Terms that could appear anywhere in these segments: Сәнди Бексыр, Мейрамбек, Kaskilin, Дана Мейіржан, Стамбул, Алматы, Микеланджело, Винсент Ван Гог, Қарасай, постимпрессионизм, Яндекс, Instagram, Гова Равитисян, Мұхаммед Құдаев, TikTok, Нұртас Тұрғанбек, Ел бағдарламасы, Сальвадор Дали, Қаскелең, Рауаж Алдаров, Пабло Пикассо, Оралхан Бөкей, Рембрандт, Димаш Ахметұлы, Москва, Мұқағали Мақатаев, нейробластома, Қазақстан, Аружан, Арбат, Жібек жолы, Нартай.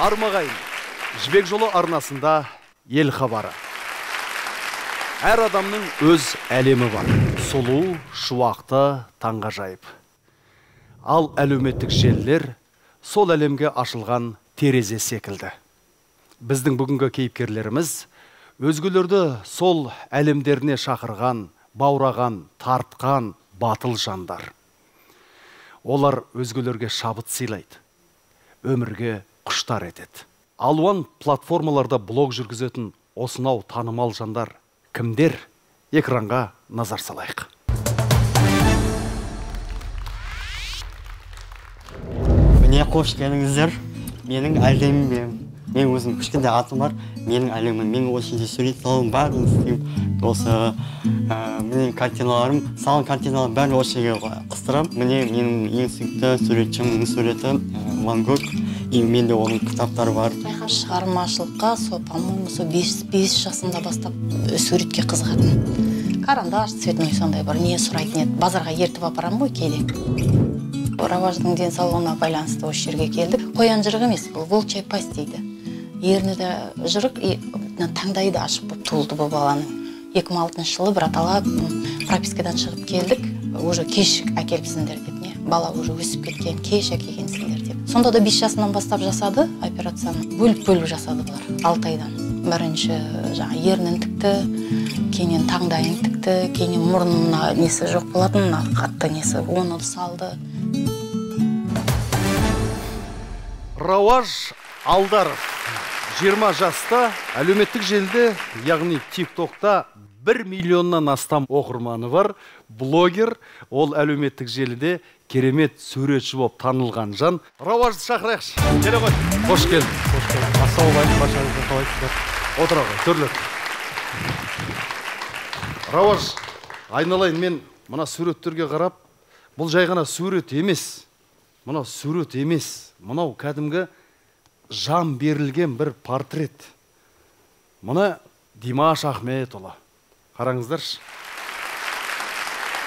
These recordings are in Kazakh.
Армағайын, Жібек жолы арнасында ел хабары. Әр адамның өз әлемі бар. Сұлу, шуақты, таңға жайып. Ал әлеуметтік желілер сол әлемге ашылған терезе секілді. Біздің бүгінгі кейіпкерлеріміз өзгілерді сол әлемдеріне шақырған, баураған, тартқан батыл жандар. Олар өзгілерге шабыт сыйлайды. Өмірге құштар етеді. Алуан платформаларда блог жүргізетін осынау танымал жандар кімдер? Экранға назар салайық. Міне қош келдіңіздер. Менің әлемім. Мен өзім кішкентай атым бар. Менің әлемім. Мен осы жерде сурет салым барын істеймін. Осы менің картиналарым, салын картиналарым бәрін осы жерге қыстырам. Міне менің ең сүйікті суретшімнің суреті Ван Гог. Мен de onun kitapları var. Шығармашылыққа, по-моему, 5 жасында бастап суретке қызығатын. Карандаш, цветной сондай бар. Не сұрайтын еді. Базарға ертіп апарам ғой келе. Раваждың денсаулығына байланысты осы жерге келдік. Қоян жырық емес, бұл чайпас дейді. Ерні де жырық, таңдайы да ашып туылды бұл баланың. 2006 жылы бір аталап пропискадан шығып келдік. Уже кеш әкеліпсіңдер деп не. Бала уже өсіп кеткен, кеш әкелгенсіңдер деп. Сонда да 5 жасынан бастап жасады операцияны. Бөліп-бөліп жасады бұлар 6 айдан. Бірінші ернін тікті, кейін таңдайын тікті, кейін мұрнына несі жоқ болатын, қатты несі оны салды. Рауаж Алдаров 20 жаста әлеуметтік желіде, яғни TikTok'та 1 миллионнан астам оқырманы бар. Блогер, ол әлеуметтік желіде керемет суретші болып танылған жан. Рауажды шақырайықшы. Келе ғой. Қош келдің. Қош келдім. Ассалаумағалейкум, баршаңызға қалайсыздар. Отыра ғой, төрлет. Рауаж, айналайын, мен мына суреттерге қарап, бұл жай ғана сурет емес. Мына сурет емес. Мынау кәдімгі жан берілген бір портрет. Мына Димаш Ахметұлы. Қараңыздаршы.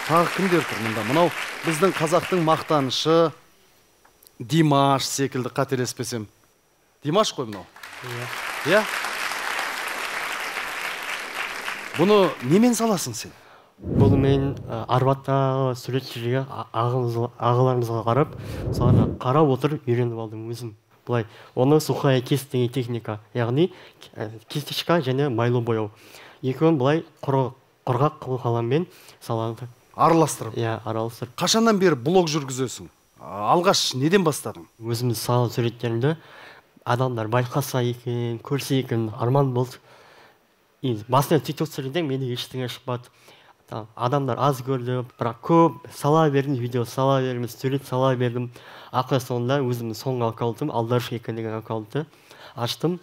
Тағы кімдер тұр мұнда? Мынау біздің қазақтың мақтанышы Димаш секілді, қателеспесем. Димаш қой мынау? Иә. Бұны немен саласың сен? Бұл мен Арбаттағы суретшілерге ағаларымызға қарап, соны қарап отырып үйреніп алдым өзім. Бұлай, оны сухая кест деген техника, яғни кестішка және майлы бояу. Екеуін бұлай құрғақ қаламмен салады. Араластырып? Иә, араластырып. Қашаннан бері блог жүргізесің? Алғаш неден бастадың? Өзіміз салған суреттерімді адамдар байқаса екен, көрсе екен, арман болды. Басында TikTok суреттерден мені ештеңе шықпады. Адамдар аз көрді, бірақ көп сала бердім, видео сала бердім, сурет сала бердім. Ақыр соңында өзімнің соңғы аккаунтым, Алдаров екен деген аккаунтты аштым.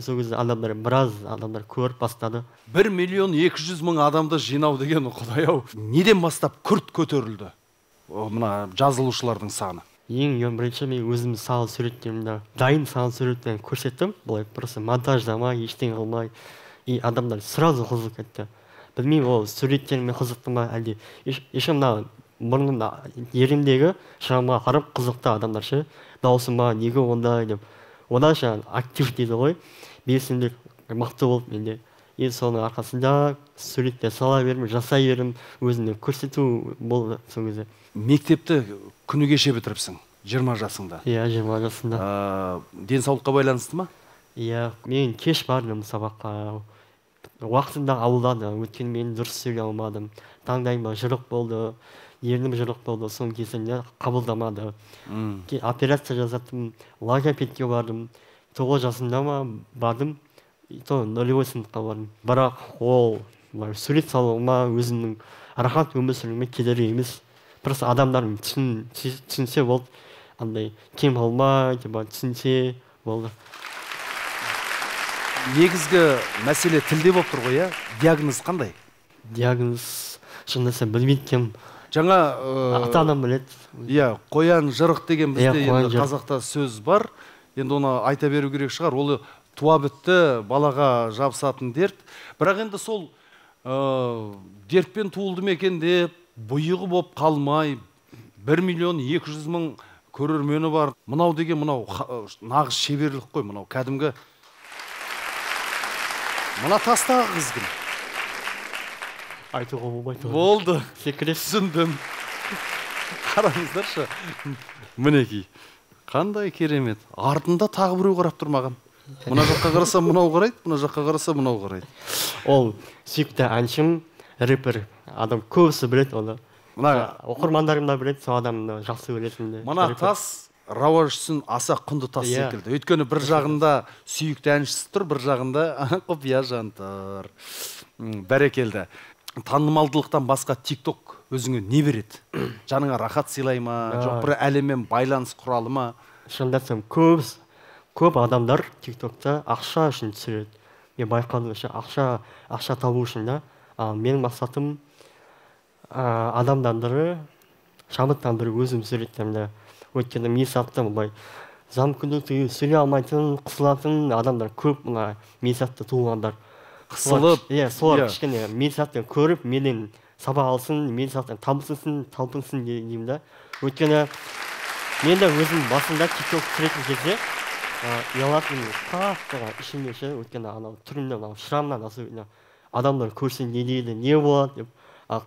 Сол кезде біраз адамдар көріп бастады. 1 200 000 адамды жинау деген құдай-ау. Неден бастап күрт көтерілді? Мына жазылушылардың саны. Ең бірінші мен өзімнің салған суреттерімді, дайын салған суреттерімді көрсеттім. Былай просто монтаждамай, ештеңе қылмай, и адамдар сразу қызық етті. Білмеймін, ол суреттеріме қызықты ма, әлде ешім мына мұрнымда, ерімдегі шамға қарап қызықты адамдар ше, дауысым ба, неге ондай деп. Одан шаған актив дейді ғой, белсенділік мықты болды менде. Ең соның арқасында суретте сала бермін, жасай бермін, өзімді көрсету болды сол кезде. Мектепті күні кеше бітіріпсің, 20 жасыңда. Иә, 20 жасында. Денсаулыққа байланысты ма? Иә, мен кеш бардым сабаққа. Уақытында ауылдады, өткен мен дұрыс сөйлей алмадым. Таңдайыма жырық болды, ернім жырық болды, соң кезінде қабылдамады. Операция жасаттым, логопедке бардым, 9 жасында ма бардым, то 0-й сыныпқа бардым. Бірақ ол сурет салуыма өзімнің рахат өмір сүруіме кедергі емес. Просто адамдардың түсінсе болды, андай кем қалмай, түсінсе болды. Негізгі мәселе тілде болып тұр ғой, диагноз қандай? Диагноз шынында сен білмейді кем. Жаңа ата-анам біледі. Иә, қоян жырық деген бізде енді қазақта сөз бар. Енді оны айта беру керек шығар. Ол туа бітті, балаға жабысатын дерт. Бірақ енді сол дертпен туылды мекен деп, бұйығы болып қалмай, 1 200 000 көрермені бар. Мынау деген мынау нағыз шеберлік қой, мынау кәдімгі. Мына тастағы қызгім. Айтуға болмайды. Болды. Түсіндім. Қараңыздаршы. Мінекей. Қандай керемет. Артында тағы біреу қарап тұрмаған. Мына жаққа қараса мынау қарайды, мына жаққа қараса мынау қарайды. Ол сүйікті әншім, рэпер. Адам көбісі біледі оны. Мына оқырмандарым да біледі, сол адамды жақсы білетінді. Мына тас рауашысын аса құнды тас секілді. Өйткені бір жағында сүйікті әншісі тұр, бір жағында құпия жан тұр. Бәрекелді. Танымалдылықтан басқа TikTok өзіңе не береді? Жаныңа рахат сыйлай ма? Жоқ бір әлеммен байланыс құралы ма? Шынында айтсам, көп адамдар TikTokта ақша үшін түсіреді. Мен байқадым, ақша табу үшін да. Менің мақсатым адамдандыры, шабыттандыры өзім түсіреттімді. Өйткені мен сатты бұлай зам күндікті сөйлей алмайтын, қысылатын адамдар көп мұна мен сатты туылғандар. Қысылып, солар кішкене мен саттан көріп, менен сабақ алсын, мен саттан табысынсын, талпынсын деймін да. Өйткені мен де өзім басында TikTok түсіретін кезде ұялатын қатты ішімдеше, өйткені анау түрімнен, анау шырамнан асып, адамдар көрсін не дейді, не болады деп.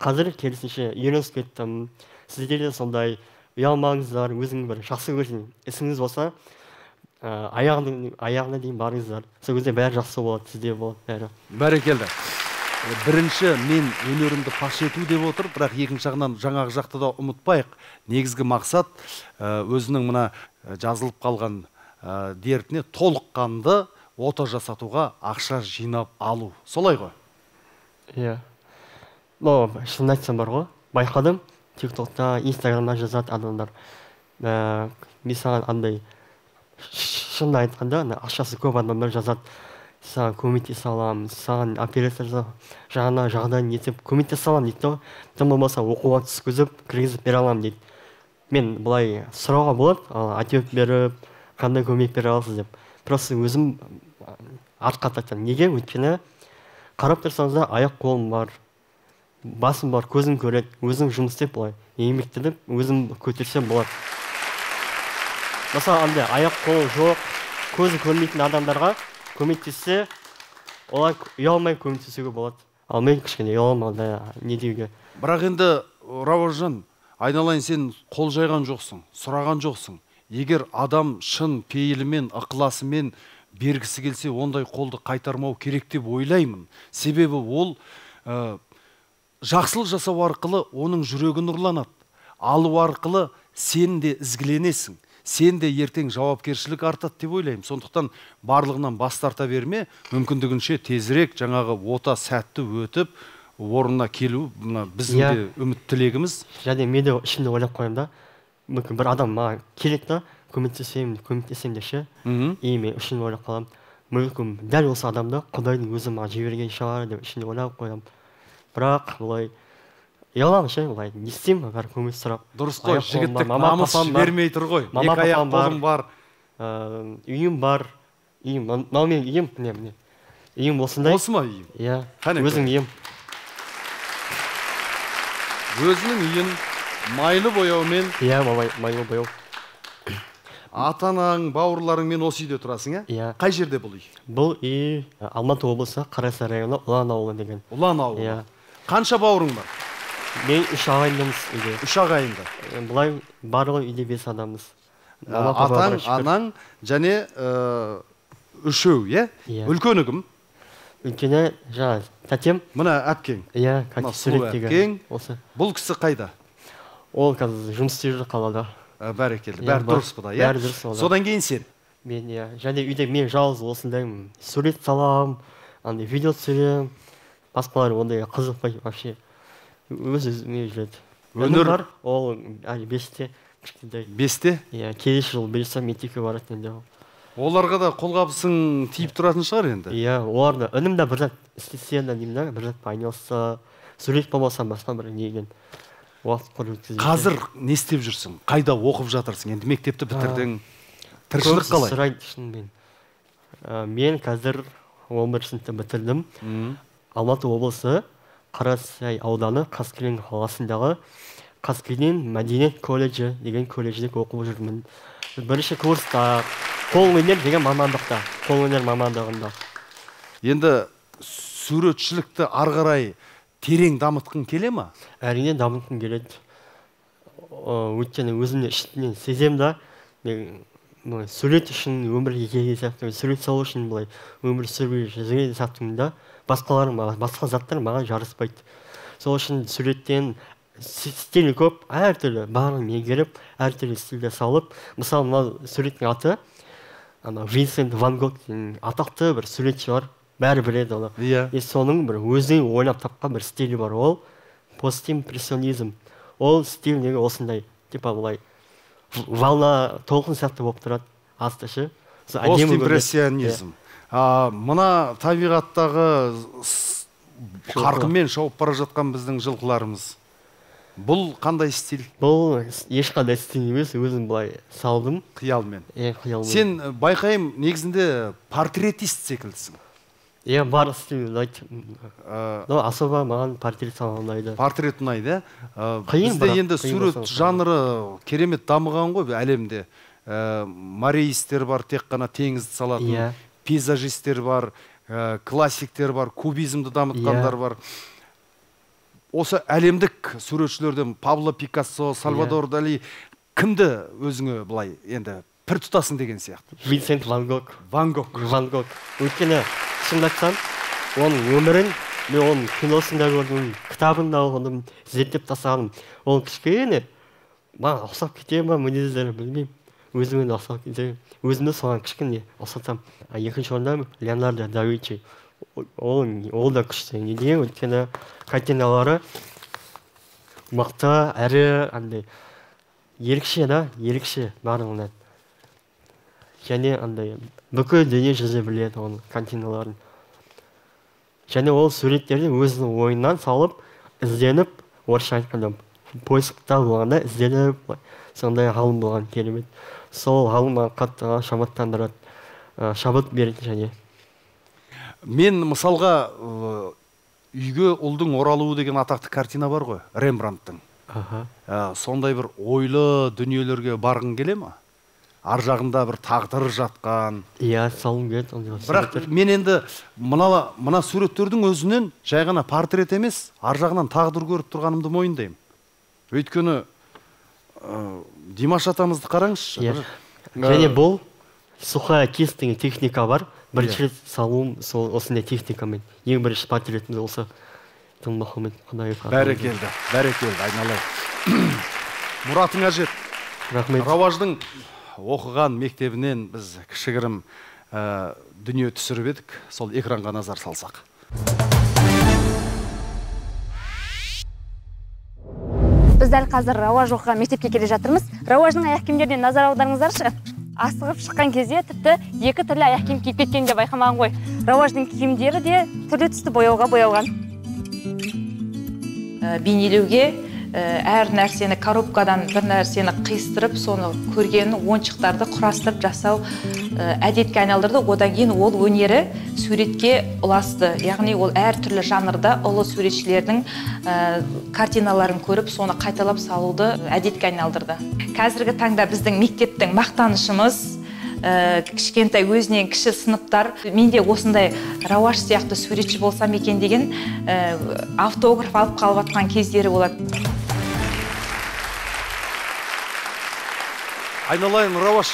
Қазір керісінше үйреніп кеттім. Сіздер де сондай ұялмаңыздар, өзіңіз бір жақсы көрсін, ісіңіз болса аяғына дейін барыңыздар. Сол кезде бәрі жақсы болады, сізде болады бәрі. Бәрекелді. Бірінші мен өнерімді паш ету деп отыр, бірақ екінші жағынан жаңағы жақты да ұмытпайық. Негізгі мақсат өзінің мына жазылып қалған дертіне толыққанды ота жасатуға ақша жинап алу. Солай ғой? Иә. Шынын айтсам бар ғой, байқадым, TikTok'та, Instagram'да жазады адамдар. Мен саған андай шынын айтқанда, ақшасы көп адамдар жазады. Саған көмектесе аламын, саған операция жағына жағдайын етіп көмектесе аламын дейді. Тым болмаса оқуға түскізіп, кіргізіп бере аламын дейді. Мен былай сұрауға болады, айтып беріп, қандай көмек бере аласыз деп. Просто өзім артқа тартамын. Неге? Өйткені қарап тұрсаңыз да аяқ қолым бар, басым бар, көзім көреді, өзім жұмыс істеп былай еңбектеніп, өзім көтерсем болады. Мысалы андай аяқ қолы жоқ, көзі көрмейтін адамдарға көмектессе, олар ұялмай көмектесуге болады. Ал мен кішкене ұялмады, не деуге. Бірақ енді Раваржан, айналайын, сен қол жайған жоқсың, сұраған жоқсың. Егер адам шын пейілімен, ықыласымен бергісі келсе, ондай қолды қайтармау керек деп ойлаймын. Себебі ол жақсылық жасау арқылы оның жүрегі нұрланады. Алу арқылы сен де ізгіленесің. Сен де ертең жауапкершілік артады деп ойлаймын. Сондықтан барлығынан бас тарта берме, мүмкіндігінше тезірек жаңағы ота сәтті өтіп, орнына келу біздің де үміт тілегіміз. Және мен де ішімде ойлап қоямын да, мүмкін бір адам маған келеді да, көмектесем деші, и мен ішімде ойлап қаламын. Мүмкін дәл осы адамды Құдайдың өзі маған жіберген шығар деп ішімде ойлап қоямын. Бірақ былай ұяламын ше, былай не істеймін, ағар көмек сұрап. Дұрыс қой, жігіттік намыс жібермей тұр ғой. Екі аяқ қолым бар, үйім бар, үйім, мынау мен үйім, міне үйім осындай. Осы ма үйім? Иә, өзің үйім. Өзінің үйін майлы бояумен. Иә, майлы бояу. Атанаң, бауырларыңмен осы үйде тұрасың, ә? Қай жерде бұл үй? Бұл үй Алматы облысы, Қарасай районы, Ұлан ауылы деген. Ұлан ауылы. Қанша бауырың бар? Мен үш ағайындамыз үйде. Үш ағайынды? Бұлай барлы үйде 5 адамыз. Атаң, анаң және үшеу, е? Үлкені кім? Үлкені жаңа тәтем. Мына әпкең? Иә, әпкең. Бұл кісі қайда? Ол қазір жұмыс істеп қалада. Бәрекелді, бәрі дұрыс бұда, иә? Бәрі дұрыс болады. Содан кейін сен? Мен, иә. Және үйде мен жалғыз осындаймын. Сурет салам, андай видео түсірем. Басқалар ондай қызықпай, вообще. Өз-өзіме жүреді. Өнер бар, ол бесте. Бесте? Иә, келесі жыл бұйырса мектепке баратын деп. Оларға да қолғабысың тиіп тұратын шығар енді? Иә, олар да үнім да бір жат істесең де деймін, бір жат айналысса, сурет болмасам басқа бір не екен. Қазір не істеп жүрсің? Қайда оқып жатырсың? Енді мектепті бітірдің. Тіршілік қалай? Сұрайды шынымен. Мен қазір 11 сыныпты бітірдім. Алматы облысы, Қарасай ауданы, Қаскелең қаласындағы Kaskilin Мәдениет колледжі деген колледжде оқып жүрмін. Бірінші курста қолөнер деген мамандықта, қолөнер мамандығында. Енді суретшілікті ары қарай терең дамытқың келе ме? Әрине дамытқым келеді. Өйткені өзімнің ішімнен сезем да, мен сурет үшін өмір екеге сақтым, сурет салу үшін былай өмір сүру жүзге сақтым да, басқалар басқа заттар маған жараспайды. Сол үшін суреттен стилі көп, әртүрлі барын меңгеріп, әртүрлі стилде салып. Мысалы, мына суреттің аты Винсент Ван Гог деген атақты бір суретші бар, бәрі біледі оны. И соның бір өзінің ойлап тапқан бір стилі бар, ол постимпрессионизм. Ол стиль неге осындай, типа былай волна толқын сияқты болып тұрады, астышы. Постимпрессионизм. Мына табиғаттағы қарқынмен шауып бара жатқан біздің жылқыларымыз. Бұл қандай стиль? Бұл ешқандай стиль емес, өзім былай салдым. Қиялмен. Қиялмен. Сен байқайым, негізінде портретист секілдісің. Бар стиль ұнайды. Асаба маған портрет салған ұнайды. Портрет ұнайды. Бізде енді сурет жанры керемет дамыған ғой әлемде. Мореистер бар, тек қана теңізді салатын. Пейзажистер бар, классиктер бар, кубизмді дамытқандар бар. Осы әлемдік суретшілерден Пабло Пикассо, Сальвадор Дали кімді өзіңі былай енді пір тұтасың деген сияқты? Винсент Ван Гог. Ван Гог. Ван Гог. Өйткені шындатсам, оның өмірін, мен оның киносында көрдім, кітабында оқыдым, зерттеп тастағаным. Ол кішкене, маған ұқсап кете ме, мінездері білмеймін. Өзімін ұқсап кете, өзімді соған кішкене ұқсатам. Екінші орында Леонардо да Винчи. Ол да күшті. Неге? Өйткені картиналары мықты, әрі ерікше да, ерікше барлығынан. Және бүкіл дүние жүзі біледі оның картиналарын. Және ол суреттерді өзінің ойынан салып, ізденіп, орысша айтқанда поискта болғанда ізденіп, сондай ғалым болған керемет. Сол ғалым қатты шабыттандырады, шабыт береді және. Мен мысалға үйге ұлдың оралуы деген атақты картина бар ғой, Рембрандттың. Сондай бір ойлы дүниелерге барғың келе ме? Ар жағында бір тағдыр жатқан. Салым келеді. Бірақ мен енді мына суреттердің өзінен жай ғана портрет емес, ар жағынан тағдыр көріп тұрғанымды мойындаймын. Өйткені Димаш атамызды қараңызшы. Және бұл сухая кисть деген техника бар. Бірінші салуым сол осындай техникамен, ең бірінші портретімді осы Тың Мұхаммед Құдаев. Бәрекелді, бәрекелді, айналайын. Мұратыңа жет. Рахмет. Рауаждың оқыған мектебінен біз кішігірім дүние түсіріп едік, сол экранға назар салсақ. Біз дәл қазір Рауаж оқыған мектепке келе жатырмыз. Рауаждың аяқ киімдеріне назар аударыңыздаршы. Асығып шыққан кезде тіпті екі түрлі аяқ киім киіп кеткен де байқамаған ғой. Рауаждың киімдері де түрлі түсті бояуға боялған. Бейнелеуге әр нәрсені коробкадан бір нәрсені қиыстырып, соны көргенін ойыншықтарды құрастырып жасау әдетке айналдырды. Одан кейін ол өнері суретке ұласты. Яғни ол әр түрлі жанрда ұлы суретшілердің картиналарын көріп, соны қайталап салуды әдетке айналдырды. Қазіргі таңда біздің мектептің мақтанышымыз, кішкентай өзінен кіші сыныптар. Мен де осындай Рауаж сияқты суретші болсам екен деген автограф алып қалып атқан кездері болады. Айналайын Рауаж,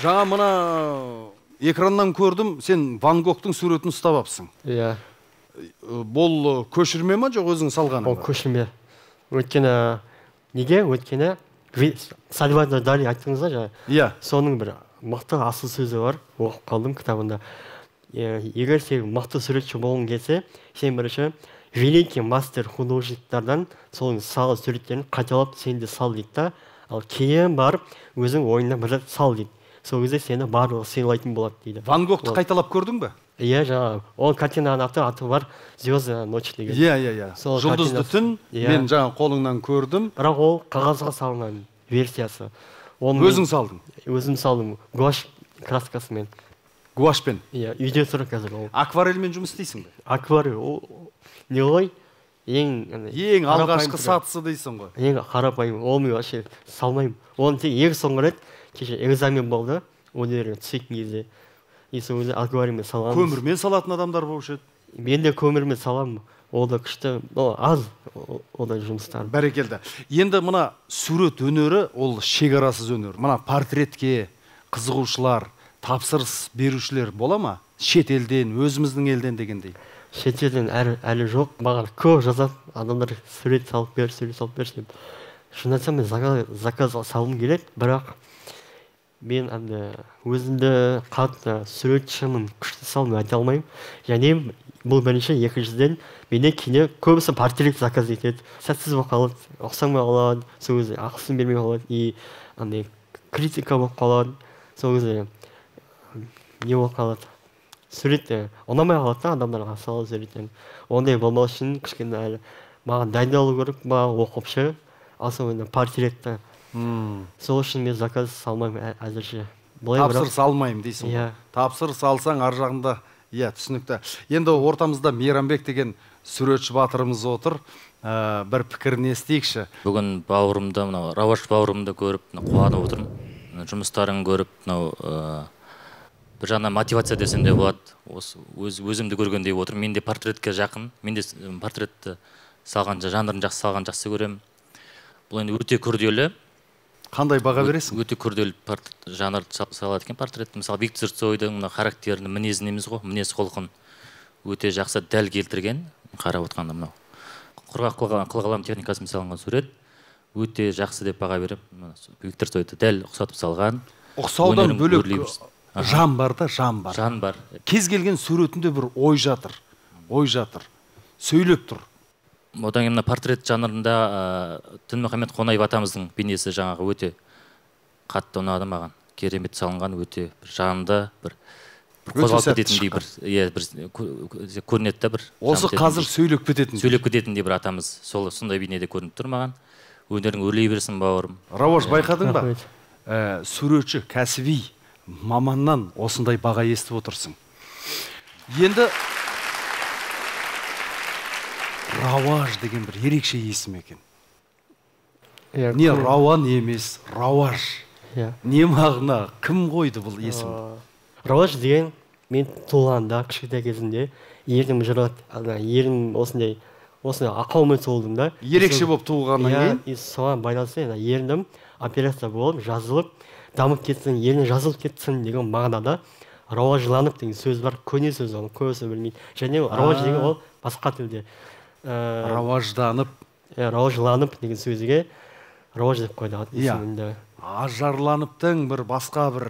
жаңа мына экраннан көрдім, сен Ван Гогтың суретін ұстап апсың. Бұл көшірме ме, жоқ өзің салғаны? Ол көшірме. Өйткені, неге? Өйткені, Сальвадор Дали айтыңыздар жаңа. Соның бір мықты асыл сөзі бар, оқып қалдым кітабында. Егер сен мықты суретші болғың келсе, сен бірінші великий мастер художниктардан соның салған суреттерін қайталап сен де сал дейді да, ал кейін барып өзің ойыңнан бір рет сал дейді. Сол кезде сені барлығы сыйлайтын болады дейді. Ван Гогты қайталап көрдің бе? Жаңағы, ол картинаның аты бар «Звездная ночь» деген. Жұлдызды түн, мен жаңа қолыңнан көрдім. Бірақ ол қағазға салынған версиясы. Өзің салдың? Өзім салдым, гуаш краскасымен. Гуашпен? Үйде тұрып қазір ол. Акварельмен жұмыс істейсің бе? Акварель, не ғой? ең алғашқы сатысы дейсің ғой. Ең қарапайым, олмай вообще салмаймын. Оны тек ең соңғы рет кеше экзамен болды, өнерге түсетін кезде есі өзі аквариуммен салғанбыз. Көмірмен салатын адамдар болушы еді. Мен де көмірмен саламын. Ол да күшті, аз одай жұмыстар. Бәрекелді. Енді мына сурет өнері, ол шекарасыз өнер. Мына портретке қызығушылар, тапсырыс берушілер бола ма? Шетелден, өзіміздің елден дегендей. Шетелден әлі жоқ. Маған көп жазап, адамдар сурет салып бер, сурет салып бер деп. Шын айтсам, мен заказ салым келеді, бірақ мен өзімді қатты суретшімін күшті салымын айта алмаймын. Және бұл бірінші, екіншіден мене кейде көбісі портрет заказ етеді. Сәтсіз болып қалады, ұқсамай қалады, сол кезде ақысын бермей қалады, и критика болып қалады, сол кезде не болып қалады. Сурет ұнамай қалады да адамдарға салып суреттен. Ондай болмау үшін кішкене әлі маған дайындалу керек, оқып ше, особенно портретті. Сол үшін мен заказ салмаймын әзірше. Тапсырыс алмаймын дейсің. Иә. Тапсырыс алсаң ар жағында иә, түсінікті. Енді ортамызда Мейрамбек деген суретші батырымыз отыр. Бір пікірін естейікші. Бүгін бауырымды, мынау Раваш бауырымды көріп, қуанып отырмын. Жұмыстарын көріп, бір жағынан мотивация десем де болады. Өзімді көргендей отырмын. Мен де портретке жақын. Мен де портретті салған, жанрын жақсы салған жақсы көремін. Бұл енді өте күрделі. Қандай баға бересің? Өте күрделі жанр салады екен портрет. Мысалы, Виктор Цойдың характерінің мінезін емес ғой, мінез құлқын өте жақсы дәл келтірген. Қарап отырғанда мынау құрғақ қылқалам техникасымен салынған сурет өте жақсы деп баға беріп, Виктор Цойды дәл ұқсатып салған. Ұқсаудан бөлек жан бар да, жан бар. Жан бар. Кез келген суретінде бір ой жатыр, сөйлеп тұр. Одан кейін мына портрет жанрында Дінмұхамед Қонаев атамыздың бейнесі жаңағы өте қатты ұнады маған. Керемет салынған, өте жанында бір қозғалып кететіндей бір көрінеді да бір. Осы қазір сөйлеп кететіндей. Сөйлеп кететіндей бір атамыз сол сондай бейнеде көрініп тұр маған. Өнерің өрлей берсін бауырым. Равош, байқадың ба? Суретші, кәсіби маманнан осындай баға естіп отырсың. Енді Раваш деген бір ерекше есім екен. Не Рауан емес, Раваш. Не мағына, кім қойды бұл есімді? Раваш деген мен туылғанда, кішкентай кезімде ерім жырады. Ерім осындай ақаумен туылдым да. Ерекше болып туылғаннан кейін? Соған байланысты ерім операция болып, жазылып, дамып кетсін, ерім жазылып кетсін деген мағынада Раважланып деген сөз бар, көне сөз оны, көбісі білмейді. Және Раваш деген ол басқа тілде. Раважданып деген сөзіге Раваж деп қойды. Ажарланыптың бір басқа бір,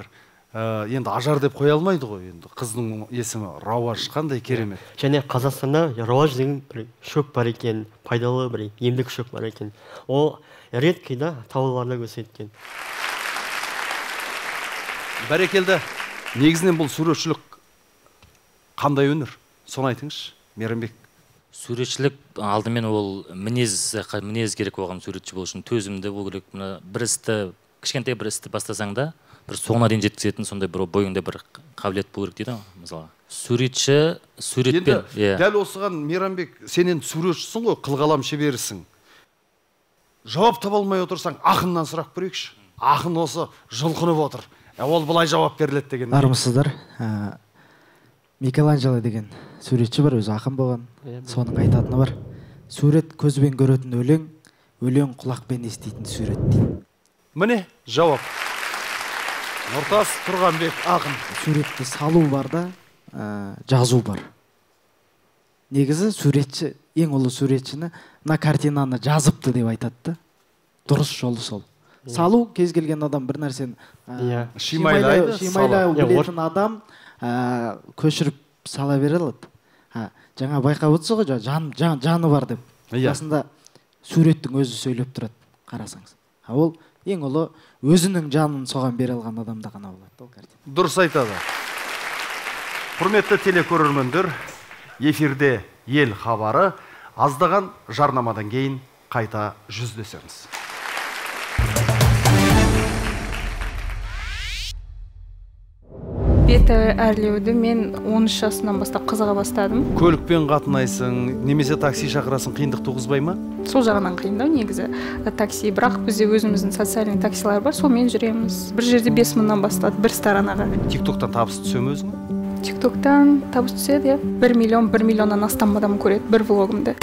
енді ажар деп қоя алмайды ғой, енді қыздың есімі Раваж, қандай керемет. Және Қазақстанда Раваж деген шөп бар екен, пайдалы бір емдік шөп бар екен. Ол редкий да, тауларда өседі. Бәрекелді. Негізінен бұл суретшілік қандай өнер? Соны айтыңызшы, Мейрамбек. Суретшілік алдымен ол мінез керек оған суретші болу үшін төзімді болу керек. Бір істі, кішкентай бір істі бастасаң да, бір соңына дейін жеткізетін сондай бір бойыңда бір қабілет болу керек дейді ғой мысалы. Суретші, суретпен. Енді дәл осыған Мейрамбек, сен енді суретшісің ғой, қылқалам шеберісің. Жауап таба алмай отырсаң, ақыннан сұрақ берейікші. Ақын осы жұлқынып отыр. Ол былай жауап беріледі деген. Армысыздар? Микеланджело деген суретші бар, өзі ақын болған, соның айтатыны бар. Сурет көзбен көретін өлең, өлең құлақпен естейтін сурет дейді. Міне, жауап. Нұртас Тұрғанбек, ақын. Суретті салу бар да, жазу бар. Негізі суретші, ең ұлы суретшіні, мына картинаны жазыпты деп айтатты. Дұрыс жолы сол. Салу кез келген адам бір нәрсені шимайлай білетін адам, көшіріп сала беріліп, жаңа байқап отырсыз ғой, жаны бар деп. Басында суреттің өзі сөйлеп тұрады, қарасаңыз. Ол ең ұлы өзінің жанын соған берілген адамда ғана болады. Дұрыс айтады. Құрметті телекөрермендер, эфирде ел хабары, аздаған жарнамадан кейін қайта жүздесеміз. қайта әрлеуді мен 13 жасынан бастап қызыға бастадым. Көлікпен қатынайсың, немесе такси шақырасың, қиындық туғызбай ма? Сол жағынан қиындау негізі такси, бірақ бізде өзіміздің социальный таксилар бар, солмен жүреміз. Бір жерде 5.000-нан бастады, бір старанаға. TikTok'тан табыс түсем өзің? TikTok'тан табыс түседі, 1 миллионнан астам адам көреді бір влогымды.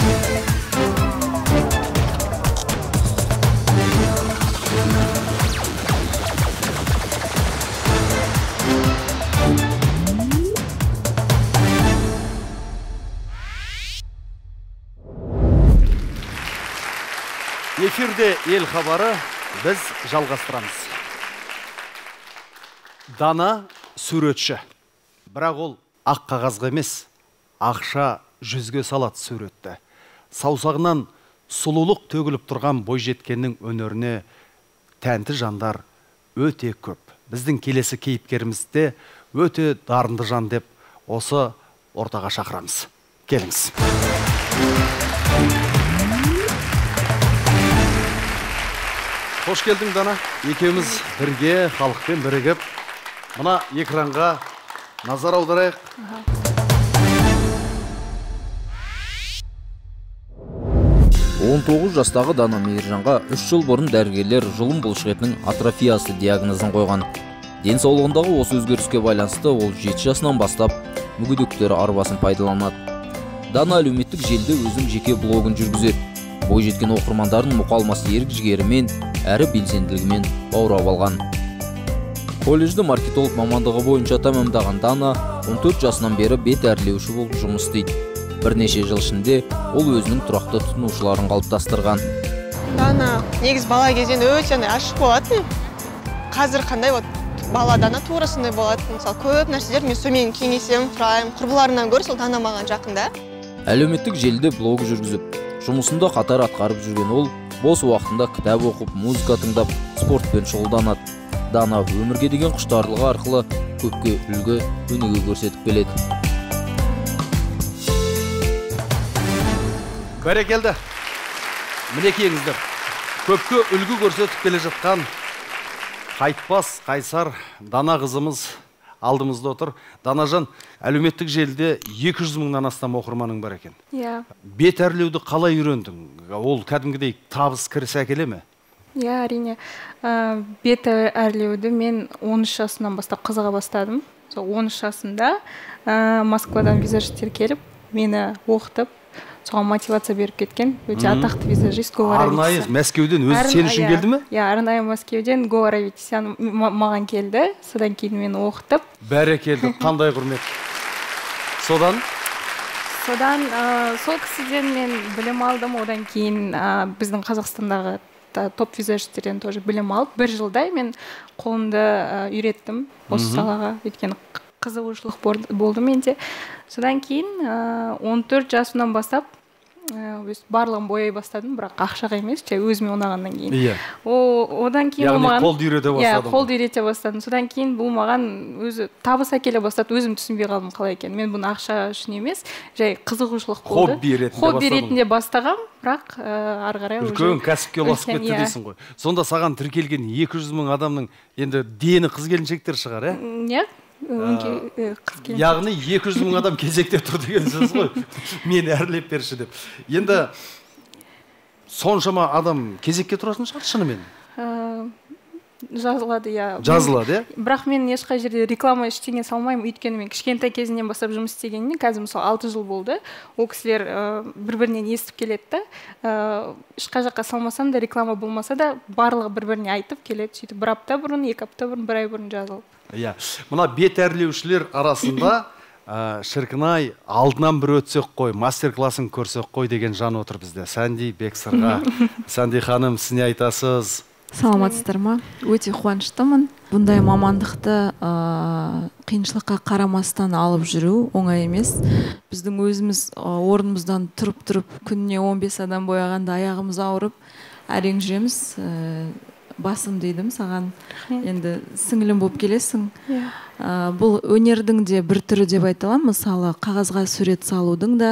Эфирде ел хабары, біз жалғастырамыз. Дана суретші. Бірақ ол ақ қағазға емес, ақша жүзге салат суретті. Саусағынан сұлулық төгіліп тұрған бойжеткеннің өнеріне тәнті жандар өте көп. Біздің келесі кейіпкерімізді өте дарынды жан деп осы ортаға шақырамыз. Келіңіз. Hoş geldin Dana. Екеуміз бірге халықпен бірігіп, мына экранға назар аударайық. Ага. 19 жастағы Дана Мейіржанға 3 жыл бұрын дәрігерлер жұлын бұлшықетінің атрофиясы диагнозын қойған. Денсаулығындағы осы өзгеріске байланысты ол 7 жасынан бастап мүгедектер арбасын пайдаланады. Дана әлеуметтік желіде өзінің жеке блогын жүргізеді. Бой жеткен оқырмандардың мұқалмасы ерік жігерімен, әрі белсенділігімен баурап алған. Колледжді маркетолог мамандығы бойынша тәмамдаған Дана 14 жасынан бері бет әрлеуші болып жұмыс істейді. Бірнеше жыл ішінде ол өзінің тұрақты тұтынушыларын қалыптастырған. Дана, негіз бала кезден өте ашық болатын. Қазір қандай бала Дана турасындай болатын. Мысалы, көп нәрселер мен сөмен кеңесем, сұрайым, құрбыларынан көрсе, Дана маған жақында. Әлеуметтік желіде блог жүргізіп, жұмысында қатар атқарып жүрген ол, бос уақытында кітап оқып, музыка тыңдап, спортпен шұғылданады. Дана өмірге деген құштарлығы арқылы көпке үлгі, өнеге көрсетіп келеді. Бәрекелді. Мінекейіңіздер. Көпке үлгі көрсетіп келе жатқан қайтпас қайсар Дана қызымыз алдымызда отыр. Данажан, әлеуметтік желіде 200.000-нан астам оқырманың бар екен. Иә. Бет әрлеуді қалай үйрендің? Ол кәдімгідей табыс кірсе әкеле ме? Иә, әрине. Бет әрлеуді мен 13 жасынан бастап қызыға бастадым. Сол 13 жасында Москвадан визажистер келіп, мені оқытып, соған мотивация беріп кеткен. Өте атақты визажист Гова Равитисян. Арнайы Мәскеуден өзі сен үшін келді ме? Иә, арнайы Мәскеуден Гова Равитисян маған келді. Содан кейін мені оқытып. Бәрекелді, қандай құрмет. Содан? Содан сол кісіден мен білім алдым. Одан кейін біздің Қазақстандағы топ визажистерден тоже білім алып. Бір жылдай мен қолымды үйреттім осы салаға. Өйткені қызығушылық болды менде. Содан кейін 14 жасынан бастап барлығын бояй бастадым, бірақ ақшаға емес, өзіме ұнағаннан кейін. Одан кейін маған қолды үйрете бастадым. Содан кейін бұл маған өзі табыс әкеле бастады, өзім түсінбей қалдым қалай екен. Мен бұны ақша үшін емес, жай қызығушылық болды. Хобби ретінде бастағам, бірақ ары қарай үлкен кәсіпке ұласып кетті дейсің ғой. Сонда саған тіркелген 200.000 адамның енді дені қыз келіншектер шығар, ә? Яғни 200.000 адам кезекте тұр деген сөз ғой, мен әрлеп берші деп. Енді соншама адам кезекке тұратын шығар шынымен? Жазылады, иә. Жазылады, иә? Бірақ мен ешқай жерде реклама ештеңе салмаймын, өйткені мен кішкентай кезінен бастап жұмыс істегеніне, қазір мысалы 6 жыл болды, ол кісілер бір-бірінен естіп келетті. Ешқай жаққа салмасам да, реклама болмаса да, барлығы бір-біріне айтып келеді. Сөйтіп, бір апта бұрын, 2 апта бұрын, 1 ай бұрын жазылып. Мұна бет әрлеушілер арасында шіркінай алдынан бір өтсек қой, мастер-класын көрсек қой деген жан отыр бізде. Сәнди Бексырға. Сәнди ханым, сіз не айтасыз? Саламатсыздар ма? Өте қуаныштымын. Бұндай мамандықты қиыншылыққа қарамастан алып жүру оңай емес. Біздің өзіміз орнымыздан тұрып-тұрып, күніне 15 адам бояғанда аяғымыз ауырып, әрең жүреміз. басым дейдім саған. Енді сіңілім болып келесің. Бұл өнердің де бір түрі деп айталам. Мысалы, қағазға сурет салудың да,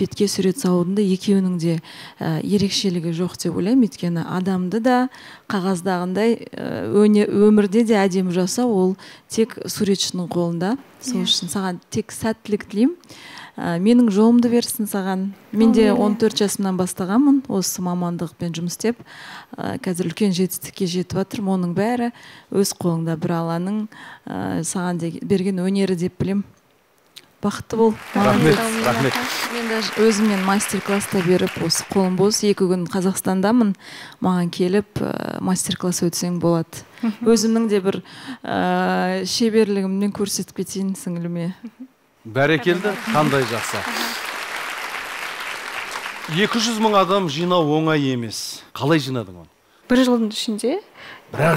бетке сурет салудың да екеуінің де ерекшелігі жоқ деп ойлаймын. Өйткені адамды да қағаздағындай өмірде де әдемі жаса, ол тек суретшінің қолында. Сол үшін саған тек сәттілік тілеймін. Менің жолымды берсін саған. Мен де 14 жасымнан бастағанмын, осы мамандықпен жұмыс істеп. Қазір үлкен жетістікке жетіп жатырмын. Оның бәрі өз қолыңда, бір алланың саған берген өнері деп білем. Бақытты бол. Рахмет, рахмет. Мен де өзіммен мастер-класста беріп, осы қолым бос, 2 күн Қазақстандамын. Маған келіп, мастер-класс өтсең болады. Өзімнің де бір шеберлігімнен көрсетіп кетейін сіңіліме. Бәрекелді, қандай жақсы. 200 мың адам жинау оңай емес. Қалай жинадың оны? Бір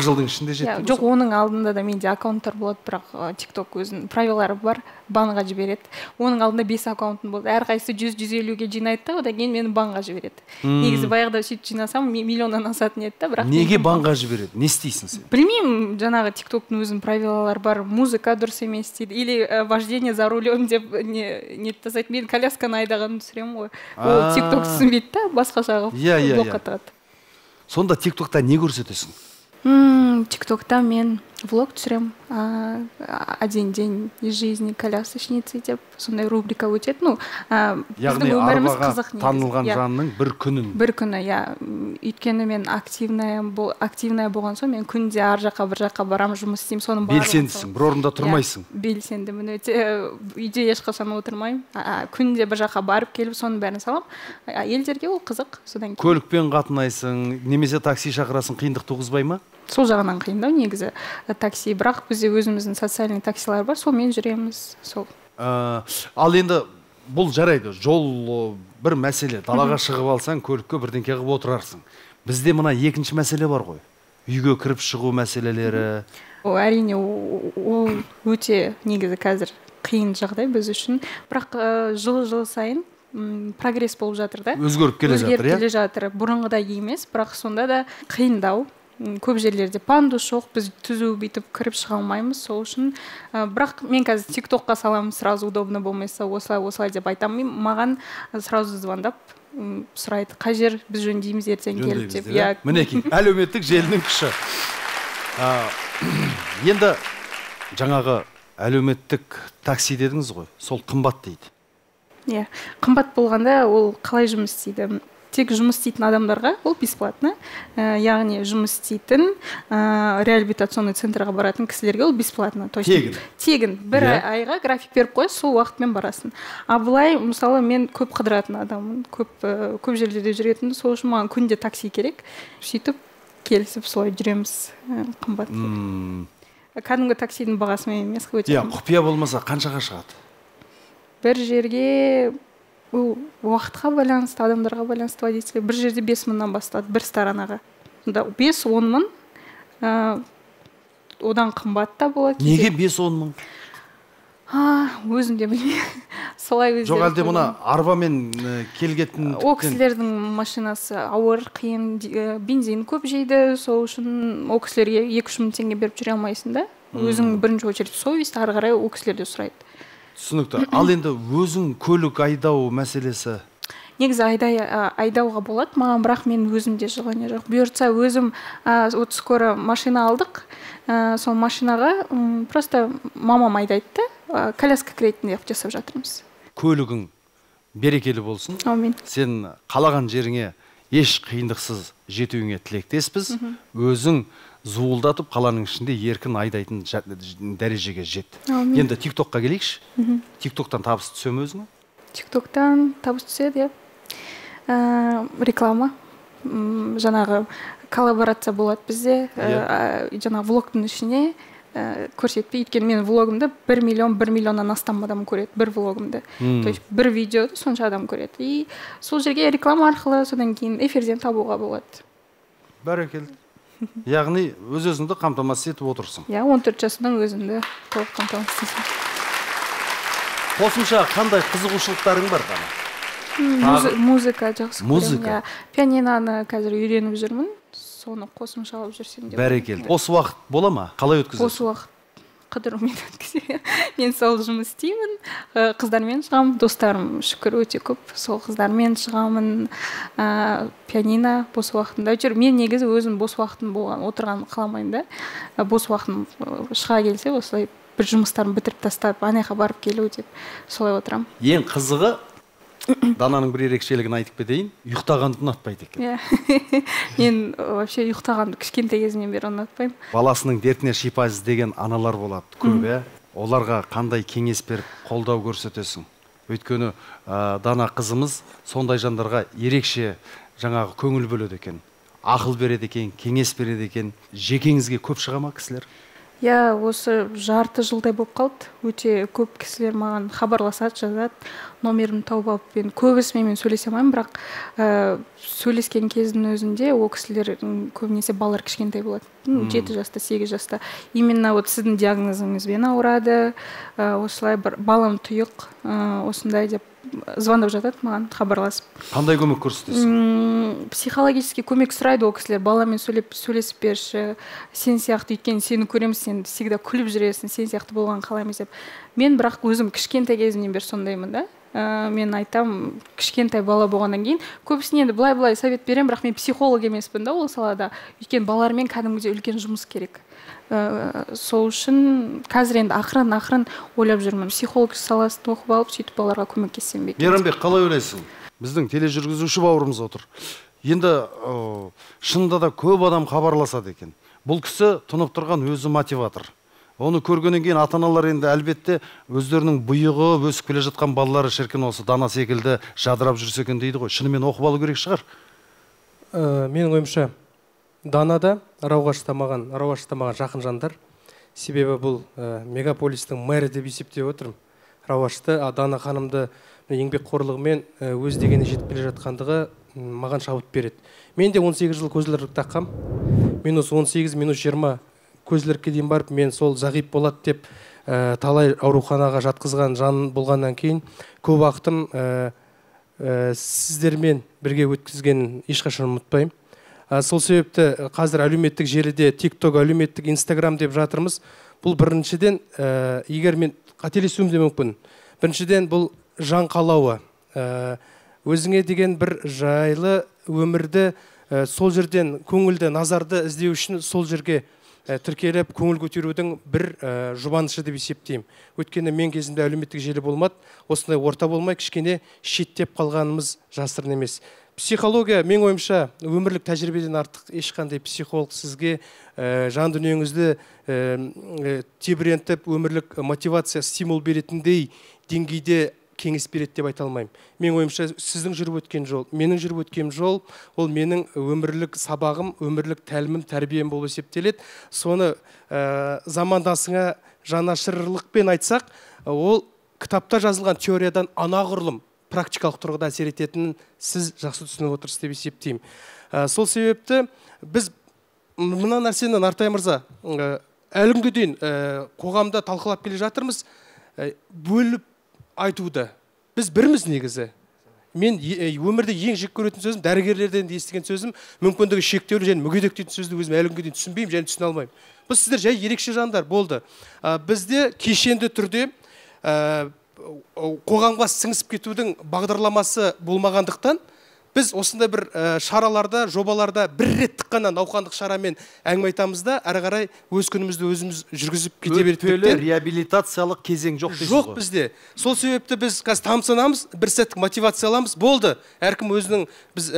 жылдың ішінде жеттім. Жоқ, оның алдында да менде аккаунттар болады, бірақ TikTok өзінің правилары бар, банға жібереді. Оның алдында 5 аккаунтым болды. Әрқайсысы 100-150-ге жинайды да, одан кейін мені банға жібереді. Негізі баяғыда сөйтіп жинасам, миллионнан асатын еді, бірақ неге банға жібереді? Не істейсің сен? Білмеймін, жаңағы TikTok-тың өзінің правилары бар. Музыка дұрыс емес дейді, или вождение за рулем деп не тасайды. Мен колясканы айдағанын түсіремін ғой. Ол TikTok түсінбейді да, басқаша қылып блокқа тығады. Сонда TikTok'та не көрсетесің? TikTok'та мен влог түсірем. Один день из жизни колясочницы деп. Сондай рубрика өтеді. Ну, біздің өміріміз қызық негіз. Танылған жанның бір күнін. Бір күні, я. Өйткені мен активная болған соң, мен күнде ар жаққа, бір жаққа барам, жұмыс істейм. Соның барлығы. Белсендісің, бір орында тұрмайсың. Белсендімін. Үйде ешқашан отырмаймын. Күнде бір жаққа барып келіп, соның бәрін салам. Елдерге ол қызық. Содан кейін. Көлікпен қатынайсың, немесе такси шақырасың, қиындық туғызбай ма? Сол жағынан қиындау негізі такси, бірақ бізде өзіміздің социальный таксилар бар, сол мен жүреміз. Ал енді бұл жарайды, жол бір мәселе, далаға шығып алсаң, көлікке бірдеңке қылып отырарсың. Бізде мына екінші мәселе бар ғой, үйге кіріп шығу мәселелері. Әрине, ол өте негізі қазір қиын жағдай біз үшін, бірақ жыл сайын прогресс болып жатыр да. Өзгеріп келе жатыр, бұрынғыдай емес, бірақ сонда да қиындау. Көп жерлерде пандус жоқ, біз түзу бүйтіп кіріп шыға алмаймыз, сол үшін. Бірақ мен қазір TikTok-қа саламын, сразу удобно болмайса, осылай деп айтамын. Маған сразу звондап сұрайды, қай жер біз жөндейміз, ертең келіп деп. Мінекей, әлеуметтік желінің күші. Енді жаңағы әлеуметтік такси дедіңіз ғой, сол қымбат дейді. Иә, қымбат болғанда ол қалай жұмыс істейді? Тек жұмыс істейтін адамдарға ол бесплатны, яғни жұмыс істейтін реабилитационный центрға баратын кісілерге ол бесплатны. Тегін. Бір айға график беріп қой, сол уақытпен барасың. А былай, мысалы, мен көп қыдыратын адамын, көп жерлерде жүретін, сол үшін маған күнде такси керек. Сөйтіп келісіп солай жүреміз, қымбат. Кәдімгі таксидің бағасымен емес өте. Құпия болмаса қаншаға шығады? Бір жерге уақытқа байланысты, адамдарға байланысты водителі. Бір жерде 5 мыңнан бастады, бір старанаға. 5-10 мың, одан қымбат та болады. Неге 5-10 мың? Өзім де білмеймін. Солай өздері. Жоқ, әлде мұна арбамен келгетін. Ол кісілердің машинасы ауыр, қиын, бензин көп жейді, сол үшін ол кісілерге 2-3 мың теңге беріп жүре алмайсың да. Өзің бірінші очередь совесть, ары қарай ол кісілерде сұрайды. Түсінікті. Ал енді өзің көлік айдау мәселесі? Негізі айдауға болады, маған бірақ мен өзімде жылғаны жоқ. Бұйыртса өзім от скоро машина алдық, сол машинаға просто мамам айдайды, коляска кіретінде жасап жатырмыз. Көлігің берекелі болсын. Амин. Сен қалаған жеріңе еш қиындықсыз жетуіңе тілектеспіз. Өзің зуылдатып қаланың ішінде еркін айдайтын дәрежеге жетті. Енді TikTok-қа келейікші. TikTok-тан табыс түсе ме өзіңе? TikTok-тан табыс түседі, реклама, жаңағы коллаборация болады бізде, жаңағы влогтың ішіне көрсетпей, өйткені менің влогымды 1 миллионнан астам адам көреді, бір влогымды. То есть бір видеоды сонша адам көреді. И сол жерге реклама арқылы, содан кейін эфирден табуға болады. Бәрекелді. Яғни өз-өзіңді қамтамасыз етіп отырсың. Иә, 14 жасынан өзімді толық қамтамасыз етіп. Қосымша қандай қызығушылықтарың бар қана? Музыка жақсы көремін. Пианинаны қазір үйреніп жүрмін. соны қосымша алып жүрсем деп. Бәрекелді. Бос уақыт бола ма? Қалай өткізесіз? Бос уақыт қыдырумен өткіземін. Мен сол жұмыс істеймін, қыздармен шығамын, достарым шүкір өте көп. Сол қыздармен шығамын, пианино бос уақытында жүр. Мен негізі өзім бос уақытым болған, отырған қаламаймын да. Бос уақытым шыға келсе, осылай бір жұмыстарын бітіріп тастап, анайға барып келу деп солай отырам. Ең қызығы Дананың бір ерекшелігін айтып кетейін, ұйықтағанды ұнатпайды екен. Мен вообще ұйықтағанды кішкентай кезімнен бері ұнатпаймын. Баласының дертіне шипа іздеген аналар болады көбі. Оларға қандай кеңес беріп, қолдау көрсетесің? Өйткені Дана қызымыз сондай жандарға ерекше жаңағы көңіл бөледі екен. Ақыл береді екен, кеңес береді екен. Жекеңізге көп шыға ма кісілер? Я осы жарты жылдай болып қалды. Өте көп кісілер маған хабарласады, жазады, номерімді тауып алып, мен көбісімен сөйлесе алмаймын, бірақ сөйлескен кездің өзінде ол кісілер көбінесе балалар кішкентай болады. 7 жаста, 8 жаста. Именно вот сіздің диагнозыңызбен ауырады. Осылай бір балам тұйық, осындай деп звондап жатады маған, хабарласып. Қандай көмек көрсетесің? Психологический көмек сұрайды ол кісілер. Баламен сөйлесіп берші, сен сияқты, өйткені сені көреміз, сен всегда күліп жүресің, сен сияқты болған қалаймыз деп. Мен бірақ өзім кішкентай кезімнен бер сондаймын да. Мен айтам, кішкентай бала болғаннан кейін көбісіне енді былай-былай совет берем, бірақ мен психолог емеспін да ол салада. Өйткені балалармен кәдімгідей үлкен жұмыс керек. Сол үшін қазір енді ақырын-ақырын ойлап жүрмін. Психолог саласын оқып алып, сөйтіп балаларға көмектессем бе. Мейрамбек, қалай ойлайсың? Біздің тележүргізуші бауырымыз отыр. Енді шынында да көп адам хабарласады екен. Бұл кісі тұнып тұрған өзі мотиватор. Оны көргеннен кейін ата-аналар енді әлбетте өздерінің бұйығы өсіп келе жатқан балалары шіркін осы Дана секілді жадырап жүрсе екен дейді ғой. Шынымен оқып алу керек шығар. Менің ойымша Данада рауаштамаған жақын жандар. Себебі бұл мегаполистің мэрі деп есептеп отырмын. Рауашты Дана ханымды еңбекқорлығымен өз дегеніне жетіп келе жатқандығы маған шабыт береді. Мен де 18 жыл көзілдірік таққам. -18, -20 көзілдірікке дейін барып, мен сол зағип болады деп талай ауруханаға жатқызған жан болғаннан кейін көп уақытым сіздермен бірге өткізгенін ешқашан ұмытпаймын. Сол себепті қазір әлеуметтік желіде TikTok, әлеуметтік Instagram деп жатырмыз. Бұл біріншіден, егер мен қателесуім де мүмкін, біріншіден бұл жан қалауы, өзіңе деген бір жайлы өмірді сол жерден көңілді, назарды іздеу үшін сол жерге тіркеліп, көңіл көтерудің бір жұбанышы деп есептеймін. Өйткені мен кезімде әлеуметтік желі болмады, осындай орта болмай, кішкене шеттеп қалғанымыз жасырын емес. Психология, мен ойымша, өмірлік тәжірибеден артық ешқандай психолог сізге жан дүниеңізді тебірентіп, өмірлік мотивация, стимул беретіндей деңгейде кеңес береді деп айта алмаймын. Мен ойымша, сіздің жүріп өткен жол, менің жүріп өткен жол, ол менің өмірлік сабағым, өмірлік тәлімім, тәрбием болып есептеледі. Соны замандасыңа жанашырлықпен айтсақ, ол кітапта жазылған теориядан анағұрлым практикалық тұрғыда әсер ететінін сіз жақсы түсініп отырсыз деп есептеймін. Сол себепті біз мына нәрсені Нартай мырза әлі күнге дейін қоғамда талқылап келе жатырмыз. Бөліп айтуды. Біз бірміз негізі. Мен өмірде ең жек көретін сөзім, дәрігерлерден де естіген сөзім, мүмкіндігі шектеулі және мүгедек дейтін сөзді өзім әлі күнге дейін түсінбеймін және түсіне алмаймын. Біз сіздер жай ерекше жандар болды. Бізде кешенді түрде қоғамға сіңісіп кетудің бағдарламасы болмағандықтан біз осында бір шараларда, жобаларда бір реттік қана науқандық шарамен әңгіме айтамыз да, әрі қарай өз күнімізді өзіміз жүргізіп кете бердік. Өтпелі реабилитациялық кезең жоқ дейсіз ғой. Жоқ бізде. Сол себепті біз қазір тамсанамыз, бір сәттік мотивацияламыз. Болды. Әркім өзінің біз